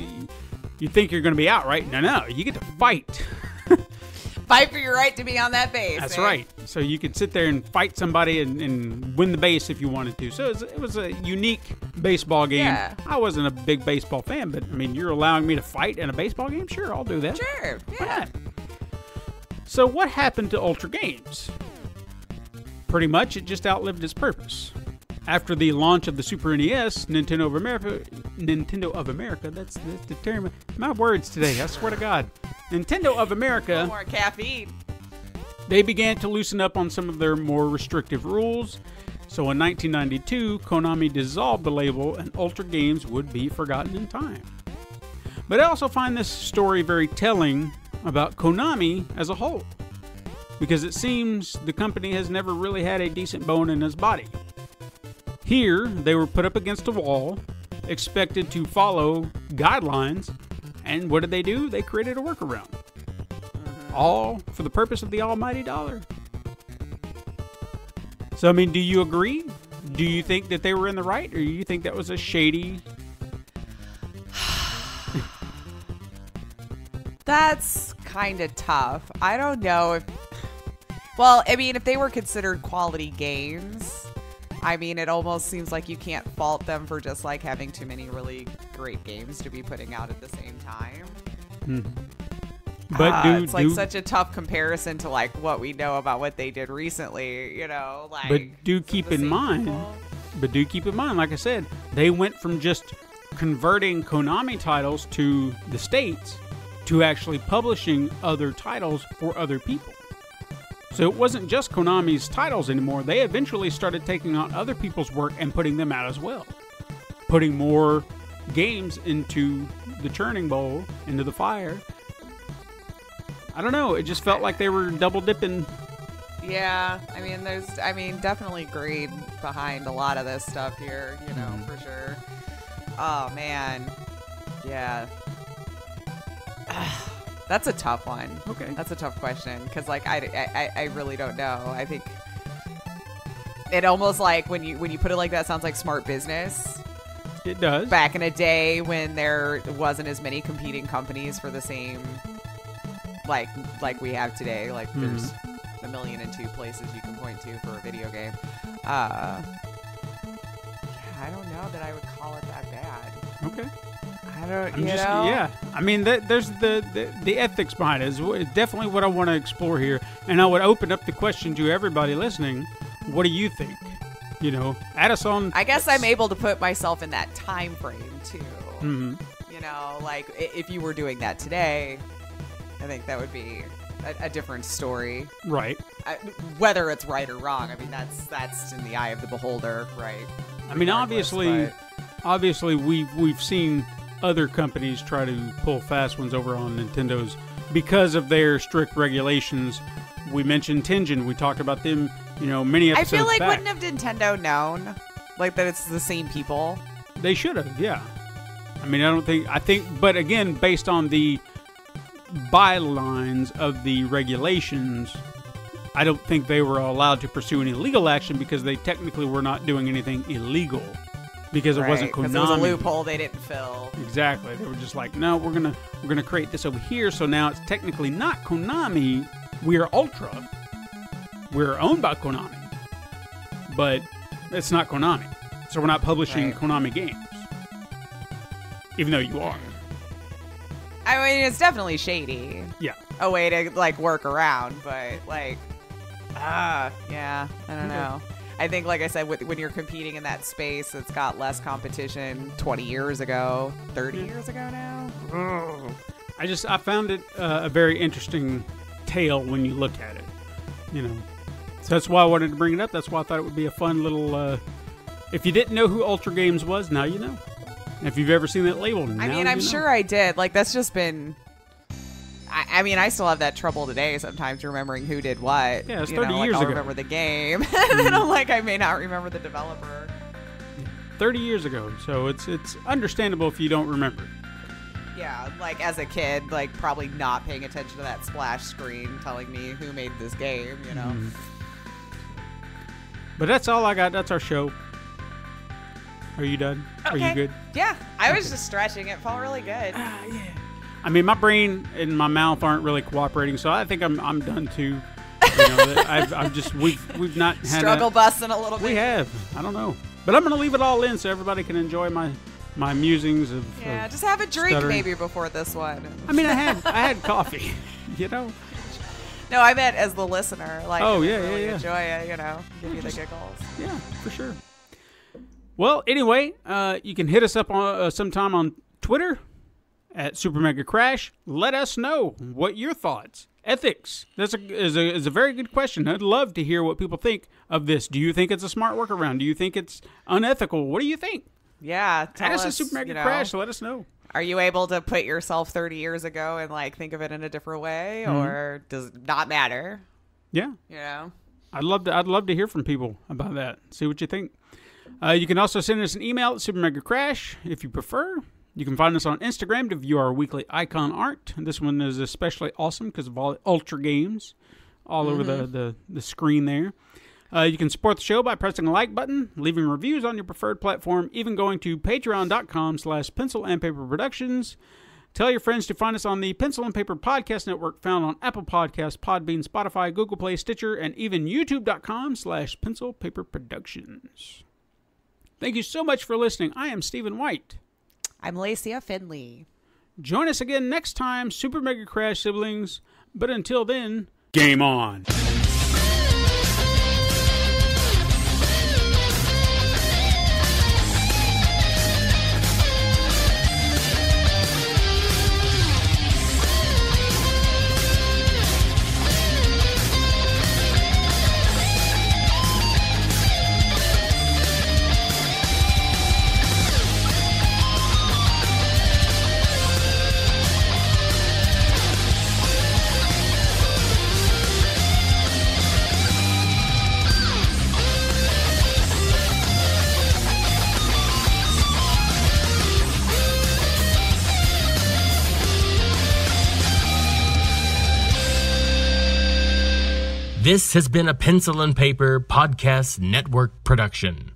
you think you're going to be out, right? No, no, you get to fight. Fight for your right to be on that base. That's right. So you could sit there and fight somebody and win the base if you wanted to. So it was a unique baseball game. Yeah. I wasn't a big baseball fan, but, I mean, you're allowing me to fight in a baseball game? Sure, I'll do that. Sure, yeah. So what happened to Ultra Games? Pretty much, it just outlived its purpose. After the launch of the Super NES, Nintendo of America, that's the term. My words today, I swear to God. Nintendo of America. No more caffeine. They began to loosen up on some of their more restrictive rules. So in 1992, Konami dissolved the label and Ultra Games would be forgotten in time. But I also find this story very telling about Konami as a whole, because it seems the company has never really had a decent bone in its body. Here, they were put up against a wall, expected to follow guidelines, and what did they do? They created a workaround. All for the purpose of the almighty dollar. So, I mean, do you agree? Do you think that they were in the right, or do you think that was a shady... That's kind of tough. I don't know if... Well, I mean, if they were considered quality games, I mean, it almost seems like you can't fault them for just, like, having too many really great games to be putting out at the same time. But it's like such a tough comparison to, like, what we know about what they did recently, you know? Like, but do keep in mind... But do keep in mind, like I said, they went from just converting Konami titles to the States... to actually publishing other titles for other people. So it wasn't just Konami's titles anymore. They eventually started taking on other people's work and putting them out as well. Putting more games into the churning bowl, into the fire. I don't know. It just felt like they were double dipping. Yeah. I mean, there's definitely greed behind a lot of this stuff here, you know, for sure. Oh, man. Yeah. That's a tough one. Okay. That's a tough question because, like, I really don't know. I think it almost like when you put it like that, sounds like smart business. It does. Back in a day when there wasn't as many competing companies for the same, like we have today. Like, there's a million and two places you can point to for a video game. I don't know that I would call it that bad. Okay. Yeah. I mean, there's the ethics behind it. It's definitely what I want to explore here, and I would open up the question to everybody listening. What do you think? You know, add us on. I guess I'm able to put myself in that time frame too. You know, like if you were doing that today, I think that would be a different story. Right. Whether it's right or wrong, I mean, that's in the eye of the beholder, right? I mean, obviously, we've seen other companies try to pull fast ones over on Nintendo's because of their strict regulations. We mentioned Tengen. We talked about them, you know, many episodes back. I feel like wouldn't have Nintendo known, like, that it's the same people? They should have, yeah. I mean, I think, but again, based on the bylines of the regulations, I don't think they were allowed to pursue any legal action because they technically were not doing anything illegal. Because it wasn't Konami. It was a loophole they didn't fill. Exactly. They were just like, no, we're gonna create this over here. So now it's technically not Konami. We are Ultra. We're owned by Konami, but it's not Konami. So we're not publishing Konami games, even though you are. I mean, it's definitely shady. Yeah. A way to like work around, but like, yeah, I don't know. I think, like I said, when you're competing in that space that's got less competition 20 years ago, 30 years ago now. I found it a very interesting tale when you look at it, you know. So that's why I wanted to bring it up. That's why I thought it would be a fun little, if you didn't know who Ultra Games was, now you know. And if you've ever seen that label, now I mean, I'm sure I did. Like, that's just been... I mean, I still have that trouble today sometimes remembering who did what. Yeah, it's 30 years ago. I remember the game. And I'm like, I may not remember the developer. 30 years ago. So it's understandable if you don't remember. Yeah, like as a kid, like probably not paying attention to that splash screen telling me who made this game, you know. But that's all I got. That's our show. Are you done? Okay. Are you good? Yeah, I was just stretching. It felt really good. Yeah. I mean, my brain and my mouth aren't really cooperating, so I think I'm done too. You know, I've just we've not had struggle busting a little bit. We have. I don't know, but I'm gonna leave it all in so everybody can enjoy my musings of just have a drink maybe before this one. I mean, I had coffee, you know. No, I meant as the listener, like enjoy it, you know, give you the giggles. Yeah, for sure. Well, anyway, you can hit us up on sometime on Twitter. At Super Mega Crash, let us know what your thoughts. Ethics. That's a very good question. I'd love to hear what people think of this. Do you think it's a smart workaround? Do you think it's unethical? What do you think? Yeah, tell us. At Super Mega Crash, let us know. Are you able to put yourself 30 years ago and like think of it in a different way, or does it not matter? Yeah. You know? I'd love to hear from people about that. See what you think. You can also send us an email at Super Mega Crash if you prefer. You can find us on Instagram to view our weekly icon art. This one is especially awesome because of all the Ultra Games all over the screen there. You can support the show by pressing the like button, leaving reviews on your preferred platform, even going to patreon.com/Pencil and Paper Productions. Tell your friends to find us on the Pencil and Paper Podcast Network, found on Apple Podcasts, Podbean, Spotify, Google Play, Stitcher, and even youtube.com/Pencil Paper Productions. Thank you so much for listening. I am Stephen White. I'm Lacey Finley. Join us again next time, Super Mega Crash siblings. But until then, game on. This has been a Pencil and Paper Podcast Network production.